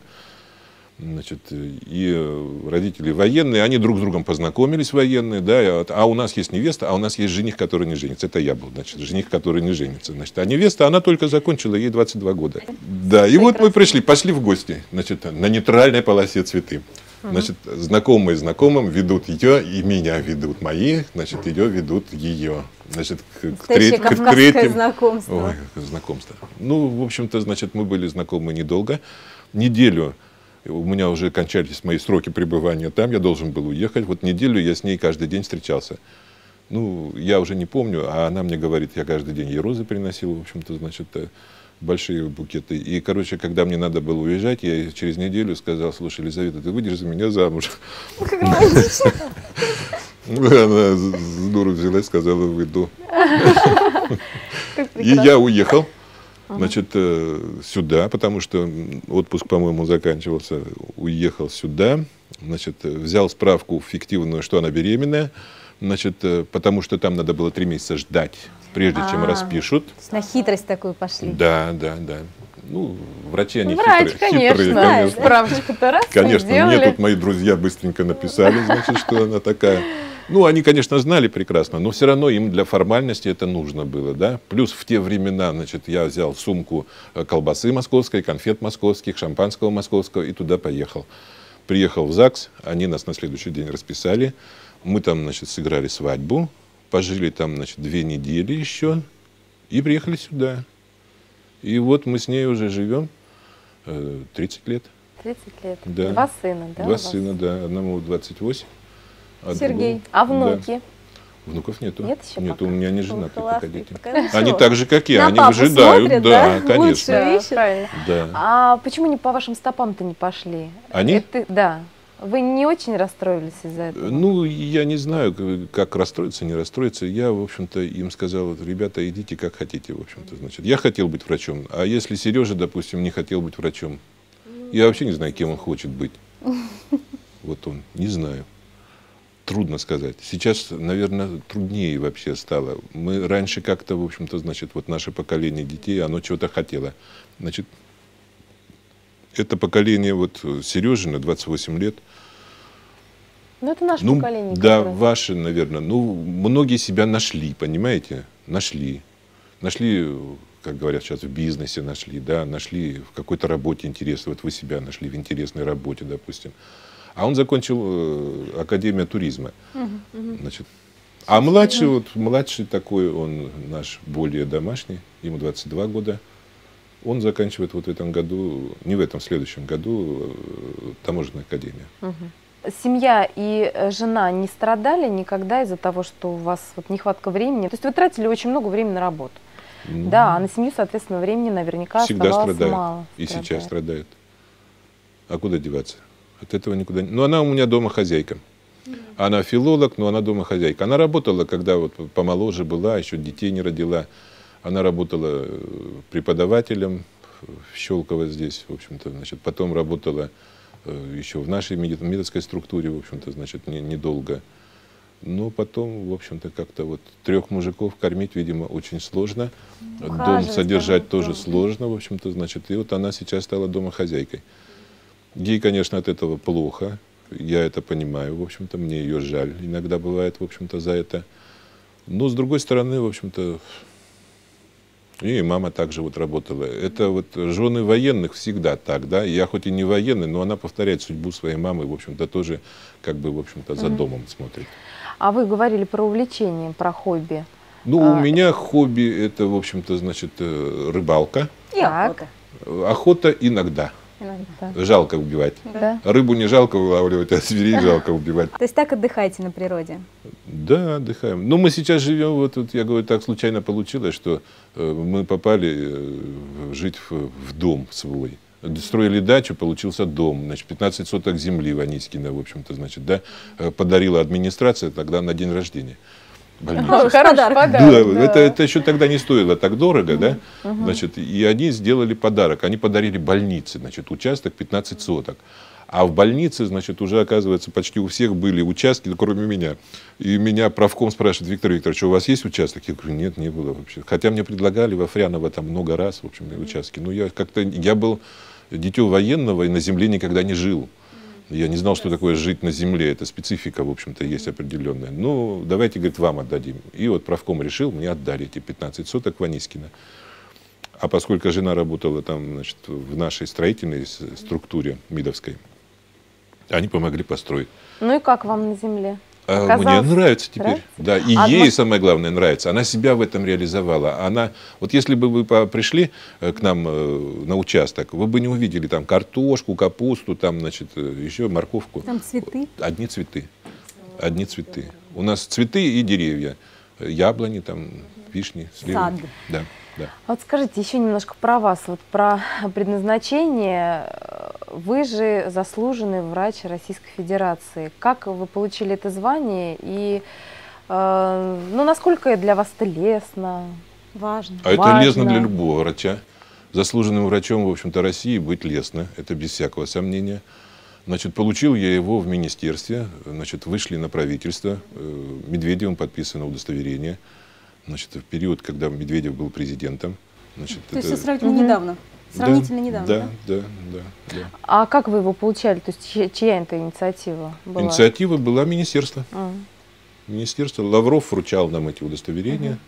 Значит, и родители военные, они друг с другом познакомились, военные, да, а у нас есть невеста, а у нас есть жених, который не женится. Это я был, значит, жених, который не женится. Значит, а невеста, она только закончила, ей 22 года. Да, и вот мы пришли, пошли в гости, значит, на нейтральной полосе цветы. Значит, знакомые знакомым ведут ее, и меня ведут мои, значит, ее ведут ее. Значит, к третьему... знакомство. Ой, знакомство. Ну, в общем-то, значит, мы были знакомы недолго, неделю. У меня уже кончались мои сроки пребывания там, я должен был уехать. Вот неделю я с ней каждый день встречался. Ну, я уже не помню, а она мне говорит, я каждый день ей розы приносил, в общем-то, значит, большие букеты. И, короче, когда мне надо было уезжать, я через неделю сказал, слушай, Елизавета, ты выйдешь за меня замуж. Как романтично. Она с дуру взялась, сказала, выйду. И я уехал. Значит, сюда, потому что отпуск, по-моему, заканчивался, уехал сюда, значит, взял справку фиктивную, что она беременная, значит, потому что там надо было 3 месяца ждать, прежде чем распишут. На хитрость такую пошли. Да, да, да. Ну, врачи, они хитрые, конечно. Справочку-то раз, конечно, мне тут мои друзья быстренько написали, значит, что она такая. Ну, они, конечно, знали прекрасно, но все равно им для формальности это нужно было, да. Плюс в те времена, значит, я взял сумку колбасы московской, конфет московских, шампанского московского и туда поехал. Приехал в ЗАГС, они нас на следующий день расписали. Мы там, значит, сыграли свадьбу, пожили там, значит, 2 недели еще и приехали сюда. И вот мы с ней уже живем 30 лет. 30 лет. Да. 2 сына, да? 2 сына, да. Одному 28. Сергей, а внуки? Да. Внуков нету. Нет еще нету, пока. У меня не женаты пока дети. Они так же, как я, они выжидают. Смотрят, да, да, конечно. Лучше, да. А почему не по вашим стопам-то не пошли? Они? Это, да. Вы не очень расстроились из-за этого? Ну, я не знаю, как расстроиться, не расстроиться. Я, в общем-то, им сказал, ребята, идите как хотите, в общем-то, значит. Я хотел быть врачом, а если Сережа, допустим, не хотел быть врачом, я вообще не знаю, кем он хочет быть. Вот он, не знаю. Трудно сказать. Сейчас, наверное, труднее вообще стало. Мы раньше как-то, в общем-то, значит, вот наше поколение детей, оно чего-то хотело. Значит, это поколение вот Сережина, 28 лет. Ну, это наше поколение. Да, ваше, наверное. Ну, многие себя нашли, понимаете? Нашли. Нашли, как говорят сейчас, в бизнесе нашли, да, нашли в какой-то работе интерес. Вот вы себя нашли в интересной работе, допустим. А он закончил Академию туризма. Значит, а младший, вот младший такой, он наш более домашний, ему 22 года. Он заканчивает вот в этом году, не в этом, в следующем году таможенную академию. Семья и жена не страдали никогда из-за того, что у вас вот нехватка времени? То есть вы тратили очень много времени на работу. Да, а на семью, соответственно, времени наверняка оставалось мало. Всегда страдают. И сейчас страдают. А куда деваться? От этого никуда не... Но она у меня дома хозяйка. Она филолог, но она дома хозяйка. Она работала, когда вот помоложе была, еще детей не родила. Она работала преподавателем в Щелково здесь, в общем-то, значит, потом работала еще в нашей медицинской структуре, в общем-то, значит, недолго. Но потом, в общем-то, как-то вот трех мужиков кормить, видимо, очень сложно. Дом содержать тоже сложно, в общем-то, значит. И вот она сейчас стала домохозяйкой. Ей, конечно, от этого плохо. Я это понимаю, в общем-то, мне ее жаль. Иногда бывает, в общем-то, за это. Но, с другой стороны, в общем-то, и мама также вот работала. Это вот жены военных всегда так, да. Я хоть и не военный, но она повторяет судьбу своей мамы, в общем-то, тоже как бы, в общем-то, за домом смотрит. А вы говорили про увлечение, про хобби. Ну, у меня хобби, это, в общем-то, значит, рыбалка. И охота. Охота иногда. Да. Жалко убивать. Да. Рыбу не жалко вылавливать, а зверей жалко убивать. То есть так отдыхаете на природе? Да, отдыхаем. Но мы сейчас живем, вот я говорю, так случайно получилось, что мы попали жить в дом свой. Строили дачу, получился дом. Значит, 15 соток земли Ваницкина, в общем-то, значит, да, подарила администрация тогда на день рождения. Хороший подарок. Да. Это еще тогда не стоило так дорого, да? Значит, и они сделали подарок. Они подарили больнице, значит, участок 15 соток. А в больнице, значит, уже, оказывается, почти у всех были участки, кроме меня. И меня правком спрашивает: Виктор Викторович, у вас есть участок? Я говорю: нет, не было вообще. Хотя мне предлагали во Фряново там много раз, в общем, участки. Но я как-то, я был дитё военного и на земле никогда не жил. Я не знал, что такое жить на земле. Это специфика, в общем-то, есть определенная. Ну, давайте, говорит, вам отдадим. И вот правком решил, мне отдали эти 15 соток Ванискина. А поскольку жена работала там, значит, в нашей строительной структуре МИДовской, они помогли построить. Ну и как вам на земле? А мне нравится теперь. Нравится? Да, и ей, самое главное, нравится. Она себя в этом реализовала. Она, вот если бы вы пришли к нам на участок, вы бы не увидели там картошку, капусту, там, значит, еще морковку. Там цветы? Одни цветы. Одни цветы. У нас цветы и деревья. Яблони, там, вишни, сливы. Сад. Да, да. Вот скажите еще немножко про вас, вот про предназначение. Вы же заслуженный врач Российской Федерации. Как вы получили это звание и ну, насколько для вас это лестно, важно? А важно. Это лестно для любого врача. Заслуженным врачом, в общем-то, России быть лестно, это без всякого сомнения. Значит, получил я его в министерстве, значит, вышли на правительство, Медведевым подписано удостоверение, значит, в период, когда Медведев был президентом. Значит, то это... есть сравнительно недавно? Сравнительно недавно. Да. А как вы его получали? То есть чья это инициатива была? Инициатива была министерства. Министерство. Лавров вручал нам эти удостоверения.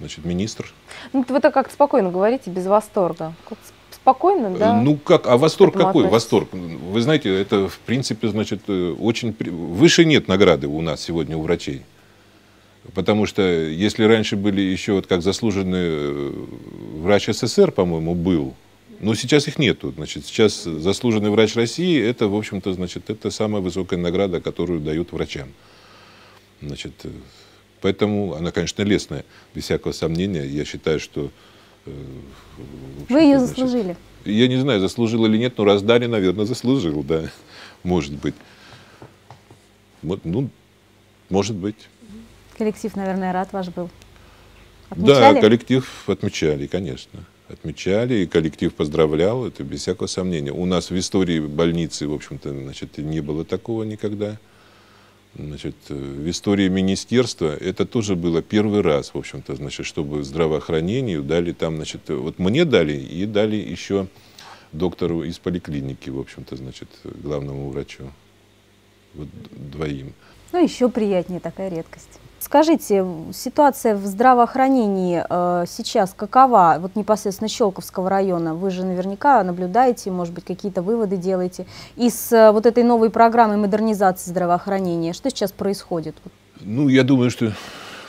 Значит, министр. Ну, вы так как-то спокойно говорите, без восторга. Спокойно, да? Ну как? А восторг какой? Восторг. Вы знаете, это в принципе, значит, очень... Выше нет награды у нас сегодня у врачей. Потому что если раньше были еще вот как заслуженный врач СССР, по-моему, был, но сейчас их нету. Значит, сейчас заслуженный врач России — это, в общем-то, значит, это самая высокая награда, которую дают врачам. Значит, поэтому она, конечно, лестная, без всякого сомнения. Я считаю, что... Вы ее заслужили? Я не знаю, заслужил или нет, но раздали, наверное, заслужил, да. Может быть. Ну, может быть. Коллектив, наверное, рад ваш был. Отмечали? Да, коллектив отмечали, конечно. Отмечали, и коллектив поздравлял, это без всякого сомнения. У нас в истории больницы, в общем-то, значит, не было такого никогда. Значит, в истории министерства это тоже было первый раз, в общем-то, значит, чтобы здравоохранению дали там, значит, вот мне дали и дали еще доктору из поликлиники, в общем-то, значит, главному врачу, вот двоим. Ну, еще приятнее такая редкость. Скажите, ситуация в здравоохранении сейчас какова? Вот непосредственно Щелковского района. Вы же наверняка наблюдаете, может быть, какие-то выводы делаете. Из вот этой новой программы модернизации здравоохранения, что сейчас происходит? Ну, я думаю, что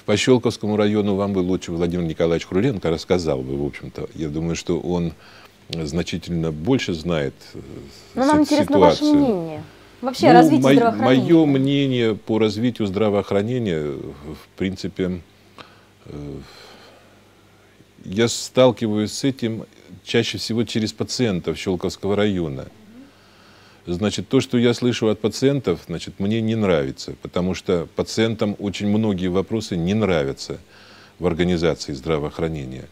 по Щелковскому району вам бы лучше Владимир Николаевич Круленко рассказал бы, в общем-то. Я думаю, что он значительно больше знает ситуацию. Но нам интересно ваше мнение. Вообще, ну, мое мнение по развитию здравоохранения, в принципе, я сталкиваюсь с этим чаще всего через пациентов Щелковского района. Значит, то, что я слышу от пациентов, значит, мне не нравится, потому что пациентам очень многие вопросы не нравятся в организации здравоохранения,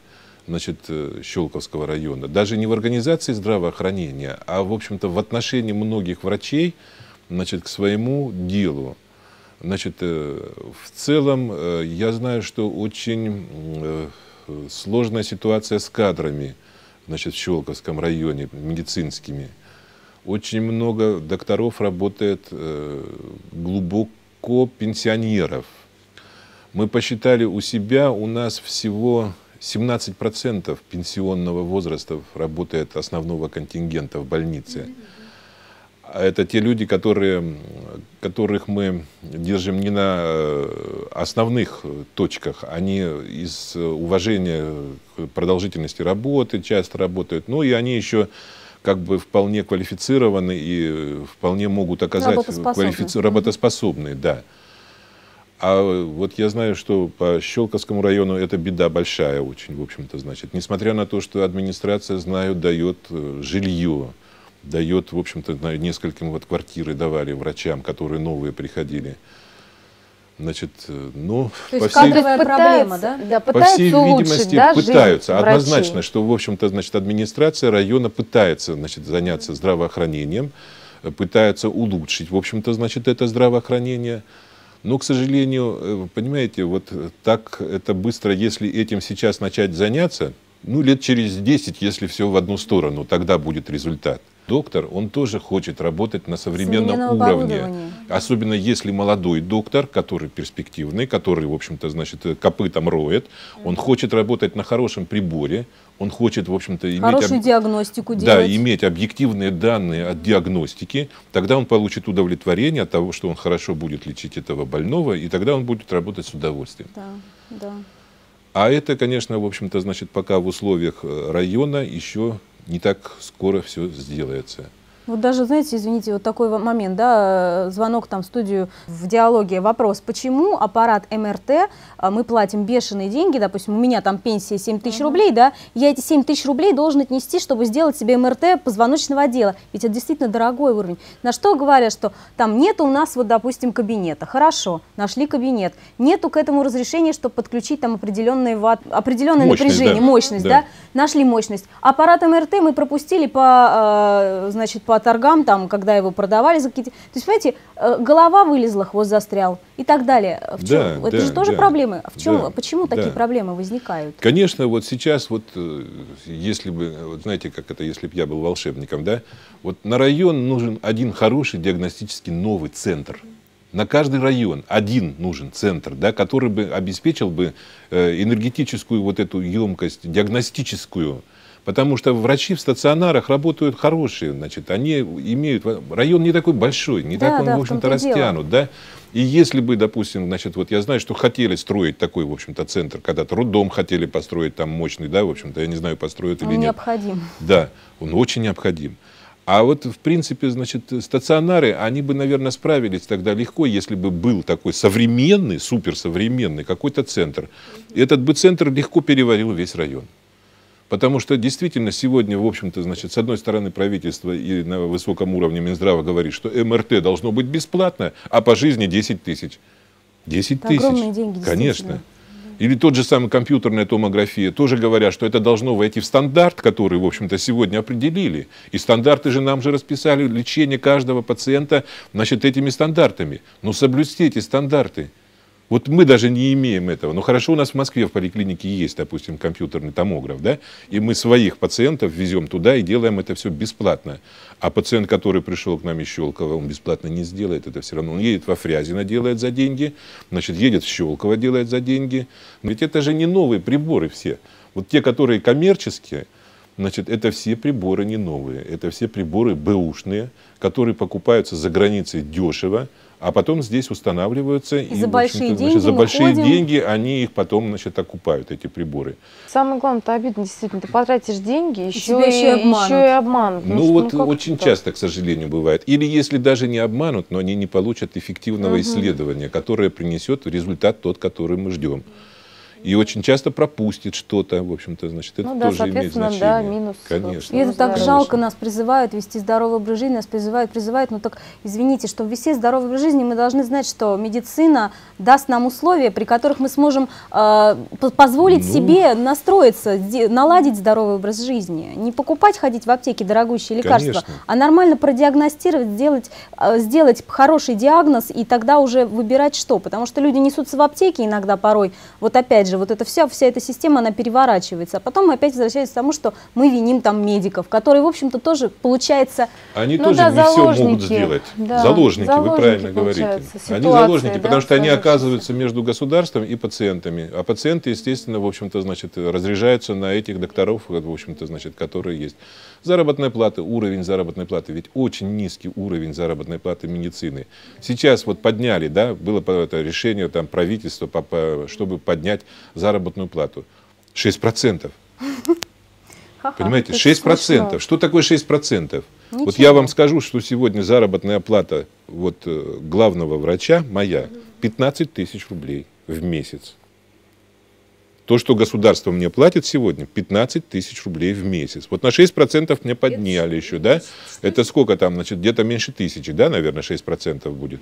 значит, Щелковского района. Даже не в организации здравоохранения, а, в общем-то, в отношении многих врачей, значит, к своему делу. Значит, в целом, я знаю, что очень сложная ситуация с кадрами, значит, в Щелковском районе, медицинскими. Очень много докторов работает глубоко пенсионеров. Мы посчитали у себя, у нас всего 17% пенсионного возраста работает основного контингента в больнице. Это те люди, которых мы держим не на основных точках. Они из уважения к продолжительности работы часто работают. Ну и они еще как бы вполне квалифицированы и вполне могут оказать работоспособные, да. А вот я знаю, что по Щелковскому району это беда большая очень, в общем-то, значит. Несмотря на то, что администрация, знаю, дает жилье, дает, в общем-то, нескольким вот квартиры давали врачам, которые новые приходили. Значит, ну, по всей видимости, пытаются. Однозначно, что, в общем-то, значит, администрация района пытается, значит, заняться здравоохранением, пытается улучшить, в общем-то, значит, это здравоохранение. Но, к сожалению, понимаете, вот так это быстро, если этим сейчас начать заняться, ну, лет через 10, если все в одну сторону, тогда будет результат. Доктор, он тоже хочет работать на современном уровне. Особенно если молодой доктор, который перспективный, который, в общем-то, значит, копытом роет, он хочет работать на хорошем приборе, он хочет, в общем-то, иметь хорошую диагностику делать. Да, иметь объективные данные от диагностики, тогда он получит удовлетворение от того, что он хорошо будет лечить этого больного, и тогда он будет работать с удовольствием. Да, да. А это, конечно, в общем-то, значит, пока в условиях района еще не так скоро все сделается. Вот даже, знаете, извините, вот такой момент, да, звонок там в студию в диалоге, вопрос, почему аппарат МРТ, мы платим бешеные деньги, допустим, у меня там пенсия 7 тысяч рублей, да, я эти 7 тысяч рублей должен отнести, чтобы сделать себе МРТ позвоночного отдела, ведь это действительно дорогой уровень. На что говорят, что там нет у нас, вот, допустим, кабинета, хорошо, нашли кабинет, нету к этому разрешения, чтобы подключить там определенное напряжение, да. Мощность, да. Да, нашли мощность. Аппарат МРТ мы пропустили по, значит, по торгам, там, когда его продавали за какие-то... То есть, понимаете, голова вылезла, хвост застрял и так далее. В чем? Да, это же тоже проблемы. В чем, да, почему такие проблемы возникают? Конечно, вот сейчас, вот, если бы, вот, знаете, как это, если бы я был волшебником, да, вот на район нужен один хороший диагностический новый центр. На каждый район один нужен центр, да, который бы обеспечил бы энергетическую вот эту емкость, диагностическую. Потому что врачи в стационарах работают хорошие, значит, они имеют... Район не такой большой, не так он, в общем-то, растянут, да. И если бы, допустим, значит, вот я знаю, что хотели строить такой, в общем-то, центр, когда-то роддом хотели построить там мощный, да, в общем-то, я не знаю, построят или нет. Он необходим. Да, он очень необходим. А вот, в принципе, значит, стационары, они бы, наверное, справились тогда легко, если бы был такой современный, суперсовременный какой-то центр. Этот бы центр легко переварил весь район. Потому что действительно сегодня, в общем-то, значит, с одной стороны правительство и на высоком уровне Минздрава говорит, что МРТ должно быть бесплатно, а по жизни 10 тысяч. 10 тысяч. Огромные деньги, конечно. Или тот же самый компьютерная томография. Тоже говорят, что это должно войти в стандарт, который, в общем-то, сегодня определили. И стандарты же нам же расписали, лечение каждого пациента, значит, этими стандартами. Но соблюсти эти стандарты. Вот мы даже не имеем этого. Но хорошо, у нас в Москве в поликлинике есть, допустим, компьютерный томограф, да? И мы своих пациентов везем туда и делаем это все бесплатно. А пациент, который пришел к нам из Щелково, он бесплатно не сделает это все равно. Он едет во Фрязино, делает за деньги, значит, едет в Щелково, делает за деньги. Ведь это же не новые приборы все. Вот те, которые коммерческие, значит, это все приборы не новые. Это все приборы бэушные, которые покупаются за границей дешево, а потом здесь устанавливаются, и за большие, деньги, значит, за большие деньги они их потом, значит, окупают, эти приборы. Самое главное, это обидно, действительно, ты потратишь деньги, еще и обманут. Ну вот очень часто, к сожалению, бывает. Или если даже не обманут, но они не получат эффективного исследования, которое принесет результат тот, который мы ждем. и очень часто пропустит что-то, в общем-то, значит, это тоже имеет значение. Да, минус. Конечно. И это так жалко, нас призывают вести здоровый образ жизни, нас призывают, но так, извините, чтобы вести здоровый образ жизни, мы должны знать, что медицина даст нам условия, при которых мы сможем позволить себе настроиться, наладить здоровый образ жизни, не покупать, ходить в аптеке дорогущие лекарства, а нормально продиагностировать, сделать хороший диагноз и тогда уже выбирать что, потому что люди несутся в аптеке иногда порой, вот опять же, вот эта вся эта система, она переворачивается, а потом мы опять возвращаемся к тому, что мы виним там медиков, которые, в общем-то, тоже, получается... Они тоже не все могут сделать. Да. Заложники, вы правильно говорите. Ситуация, они заложники, да, потому что они оказываются между государством и пациентами, а пациенты, естественно, в общем-то, значит, разряжаются на этих докторов, в общем-то, значит, которые есть. Заработная плата, уровень заработной платы, ведь очень низкий уровень заработной платы медицины. Сейчас вот подняли, да, было это решение там правительства, чтобы поднять заработную плату. 6%. Понимаете, 6%. Что такое 6%? Вот я вам скажу, что сегодня заработная плата вот главного врача, моя, 15 тысяч рублей в месяц. То, что государство мне платит сегодня, 15 тысяч рублей в месяц. Вот на 6% мне подняли еще, да? Это сколько там, значит, где-то меньше тысячи, да, наверное, 6% будет.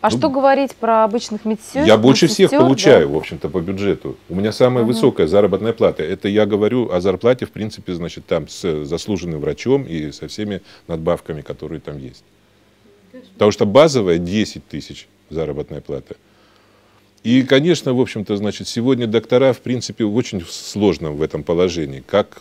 А что говорить про обычных медсестер? Я больше всех получаю, в общем-то, по бюджету. У меня самая высокая заработная плата. Это я говорю о зарплате, в принципе, значит, там с заслуженным врачом и со всеми надбавками, которые там есть. Потому что базовая 10 тысяч заработная плата. И, конечно, в общем-то, значит, сегодня доктора, в принципе, очень сложно в этом положении. Как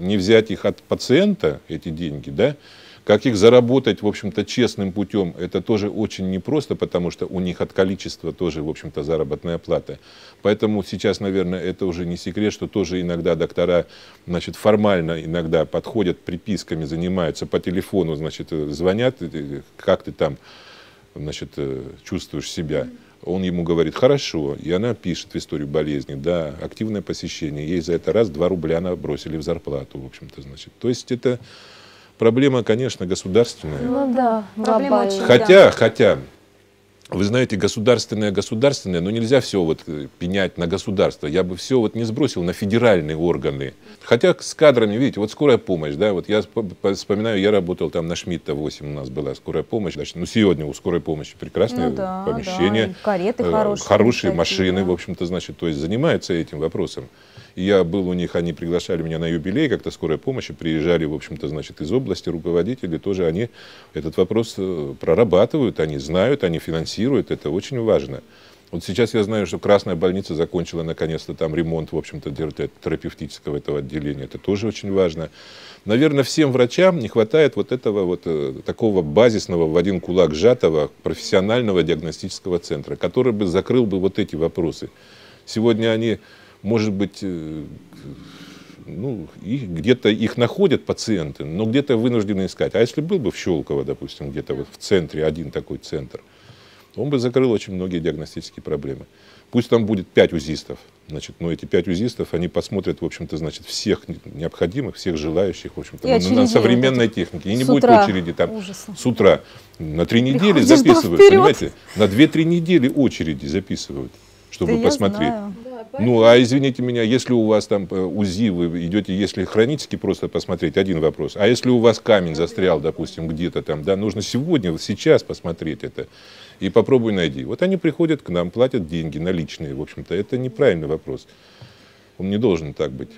не взять их от пациента, эти деньги, да? Как их заработать, в общем-то, честным путем, это тоже очень непросто, потому что у них от количества тоже, в общем-то, заработная плата. Поэтому сейчас, наверное, это уже не секрет, что тоже иногда доктора, значит, формально иногда подходят, приписками занимаются, по телефону, значит, звонят, как ты там, значит, чувствуешь себя. Он ему говорит, хорошо, и она пишет в историю болезни, да, активное посещение, ей за это раз 2 рубля набросили в зарплату, в общем-то, значит. То есть это... Проблема, конечно, государственная. Ну да, проблема очень, хотя, вы знаете, государственное, но нельзя все вот пенять на государство. Я бы все вот не сбросил на федеральные органы. Хотя с кадрами, видите, вот скорая помощь, да, вот я вспоминаю, я работал там на Шмидта 8, у нас была скорая помощь. Значит, ну сегодня у скорой помощи прекрасное помещение, кареты хорошие машины, в общем-то, значит, то есть занимаются этим вопросом. Я был у них, они приглашали меня на юбилей, как-то скорая помощь, приезжали, в общем-то, значит, из области руководители, тоже они этот вопрос прорабатывают, они знают, они финансируют, это очень важно. Вот сейчас я знаю, что Красная больница закончила, наконец-то, там ремонт, в общем-то, терапевтического этого отделения, это тоже очень важно. Наверное, всем врачам не хватает вот этого вот такого базисного, в один кулак сжатого, профессионального диагностического центра, который бы закрыл бы вот эти вопросы. Сегодня они... Может быть, ну, где-то их находят пациенты, но где-то вынуждены искать. А если был бы в Щелково, допустим, где-то вот в центре один такой центр, он бы закрыл очень многие диагностические проблемы. Пусть там будет 5 УЗИстов, значит, но эти 5 УЗИстов, они посмотрят, в общем-то, значит, всех необходимых, всех желающих, в общем-то, на современной технике. И не будет очереди там с утра. На 3 недели записывают, понимаете? На 2-3 недели очереди записывают, чтобы посмотреть. Ну, а извините меня, если у вас там УЗИ, вы идете, если хронически просто посмотреть, один вопрос. А если у вас камень застрял, допустим, где-то там, да, нужно сегодня, сейчас посмотреть это. И попробуй найди. Вот они приходят к нам, платят деньги наличные, в общем-то. Это неправильный вопрос. Он не должен так быть.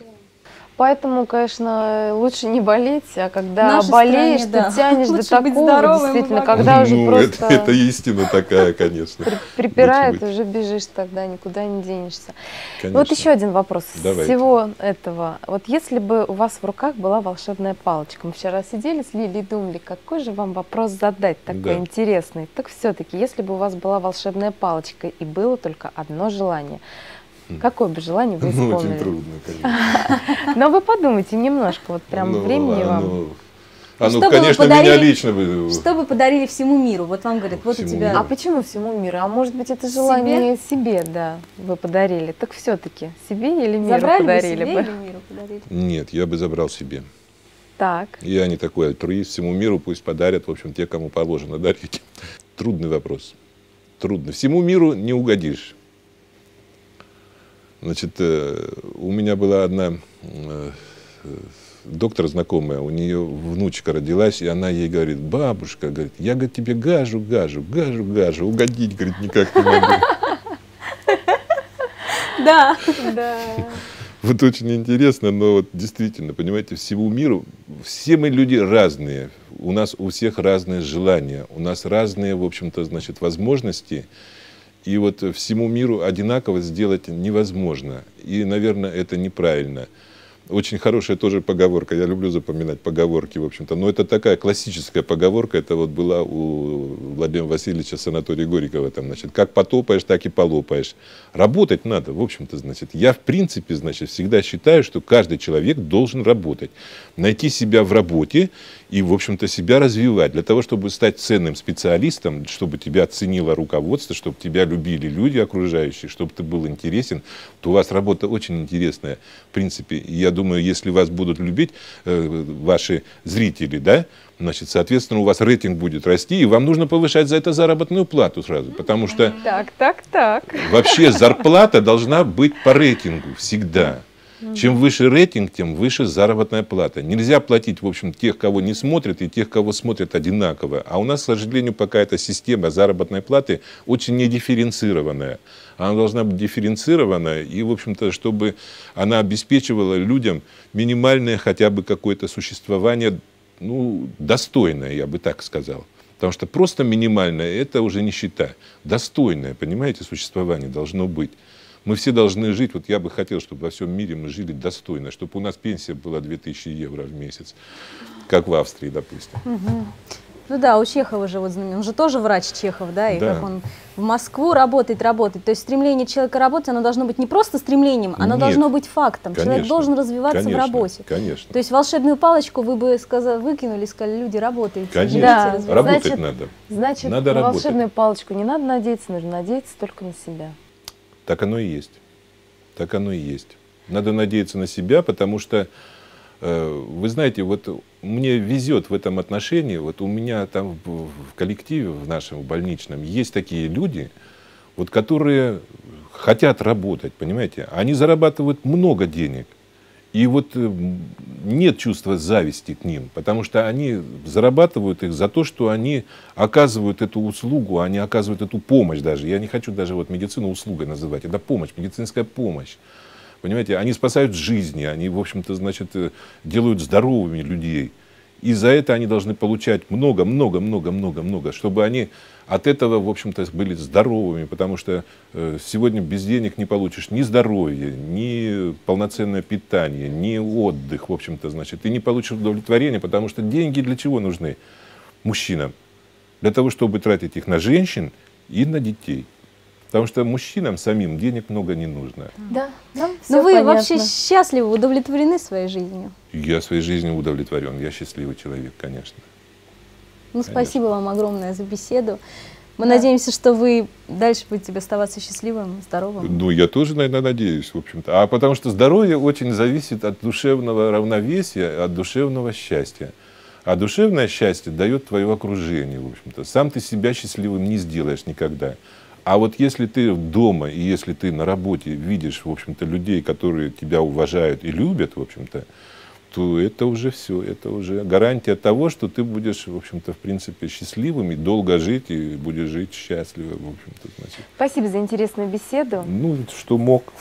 Поэтому, конечно, лучше не болеть, а когда болеешь, ты тянешь до такого, действительно, когда уже просто... Это истина такая, конечно. Припирает, уже бежишь тогда, никуда не денешься. Вот еще один вопрос с всего этого. Вот если бы у вас в руках была волшебная палочка, мы вчера сидели с Лилией и думали, какой же вам вопрос задать такой интересный. Так все-таки, если бы у вас была волшебная палочка и было только одно желание... Какое бы желание вы исполнили? Ну, очень трудно, конечно. Но вы подумайте немножко, вот прям времени вам. Ну, конечно, меня лично бы... Что вы подарили всему миру? Вот вам говорят, вот у тебя... А почему всему миру? А может быть, это желание себе, да, вы подарили. Так все-таки себе или миру подарили бы? Нет, я бы забрал себе. Так. Я не такой альтруист. Всему миру пусть подарят, в общем, те, кому положено дарить. Трудный вопрос. Трудно. Всему миру не угодишь. Значит, у меня была одна доктор знакомая, у нее внучка родилась, и она ей говорит: бабушка, говорит, я, говорит, тебе гажу, угодить, говорит, никак не могу. Да, да. Вот очень интересно, но вот действительно, понимаете, всему миру, все мы люди разные, у нас у всех разные желания, у нас разные, в общем-то, значит, возможности, и вот всему миру одинаково сделать невозможно, и, наверное, это неправильно. Очень хорошая тоже поговорка, я люблю запоминать поговорки, в общем-то, но это такая классическая поговорка, это вот была у Владимира Васильевича «Санатория Горького», там, значит, как потопаешь, так и полопаешь. Работать надо, в общем-то, значит, я в принципе, значит, всегда считаю, что каждый человек должен работать, найти себя в работе и, в общем-то, себя развивать, для того, чтобы стать ценным специалистом, чтобы тебя ценило руководство, чтобы тебя любили люди окружающие, чтобы ты был интересен, то у вас работа очень интересная, в принципе, я думаю, если вас будут любить ваши зрители, да, значит, соответственно, у вас рейтинг будет расти, и вам нужно повышать за это заработную плату сразу, потому что вообще зарплата должна быть по рейтингу всегда. Чем выше рейтинг, тем выше заработная плата. Нельзя платить, в общем, тех, кого не смотрят, и тех, кого смотрят, одинаково. А у нас, к сожалению, пока эта система заработной платы очень недифференцированная. Она должна быть дифференцирована, и, в общем-то, чтобы она обеспечивала людям минимальное хотя бы какое-то существование, ну, достойное, я бы так сказал. Потому что просто минимальное – это уже нищета. Достойное, понимаете, существование должно быть. Мы все должны жить, вот я бы хотел, чтобы во всем мире мы жили достойно, чтобы у нас пенсия была 2000 евро в месяц, как в Австрии, допустим. Угу. Ну да, у Чехова же, вот, он же тоже врач Чехов, да, и да, как он в Москву работает. То есть стремление человека работать, оно должно быть не просто стремлением, оно должно быть фактом. Конечно, человек должен развиваться в работе. Конечно. То есть волшебную палочку вы бы выкинули, сказали, люди, работаете. Конечно, живите, да, работать значит, надо. Значит, надо на волшебную палочку не надо надеяться, нужно надеяться только на себя. Так оно и есть. Так оно и есть. Надо надеяться на себя, потому что, вы знаете, вот мне везет в этом отношении. Вот у меня там в коллективе, в нашем больничном, есть такие люди, вот, которые хотят работать, понимаете. Они зарабатывают много денег. И вот нет чувства зависти к ним, потому что они зарабатывают их за то, что они оказывают эту услугу, они оказывают эту помощь даже. Я не хочу даже вот медицину услугой называть, это помощь, медицинская помощь. Понимаете, они спасают жизни, они, в общем-то, значит, делают здоровыми людей. И за это они должны получать много, чтобы они от этого, в общем-то, были здоровыми, потому что сегодня без денег не получишь ни здоровья, ни полноценное питание, ни отдых, в общем-то, значит, ты не получишь удовлетворения, потому что деньги для чего нужны мужчинам? Для того, чтобы тратить их на женщин и на детей. Потому что мужчинам самим денег много не нужно. Да, да, но вы понятно. Вообще счастливы, удовлетворены своей жизнью? Я своей жизнью удовлетворен. Я счастливый человек, конечно. Ну, конечно. Спасибо вам огромное за беседу. Мы надеемся, что вы дальше будете оставаться счастливым, здоровым. Ну, я тоже, наверное, надеюсь, в общем-то. А потому что здоровье очень зависит от душевного равновесия, от душевного счастья. А душевное счастье дает твое окружение, в общем-то. Сам ты себя счастливым не сделаешь никогда. А вот если ты дома и если ты на работе видишь, в общем-то, людей, которые тебя уважают и любят, в общем-то, то это уже все, это уже гарантия того, что ты будешь, в общем-то, в принципе, счастливым и долго жить, и будешь жить счастливо, в общем-то, значит. Спасибо за интересную беседу. Ну, что мог,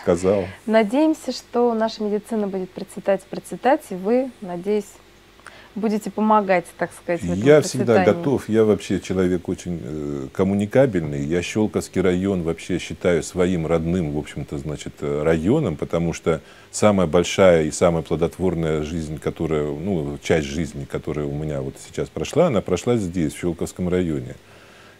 сказал. Надеемся, что наша медицина будет процветать, и вы, надеюсь, будете помогать, так сказать, в этом процветании. Я всегда готов. Я вообще человек очень коммуникабельный. Я Щелковский район вообще считаю своим родным, в общем-то, значит, районом, потому что самая большая и самая плодотворная жизнь, которая, ну, часть жизни, которая у меня вот сейчас прошла, она прошла здесь, в Щелковском районе.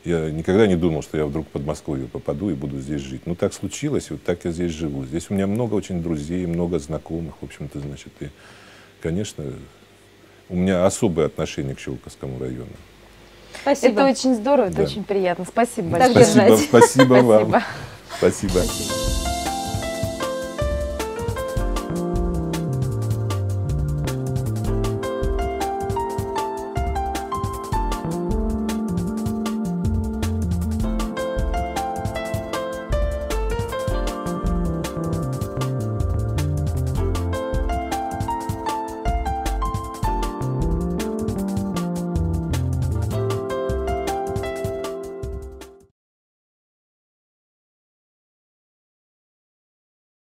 Я никогда не думал, что я вдруг в Подмосковье попаду и буду здесь жить. Ну, так случилось, вот так я здесь живу. Здесь у меня много очень друзей, много знакомых, в общем-то, значит, и, конечно, у меня особое отношение к Щелковскому району. Спасибо. Это очень здорово, да, это очень приятно. Спасибо большое. Спасибо, спасибо вам. Спасибо.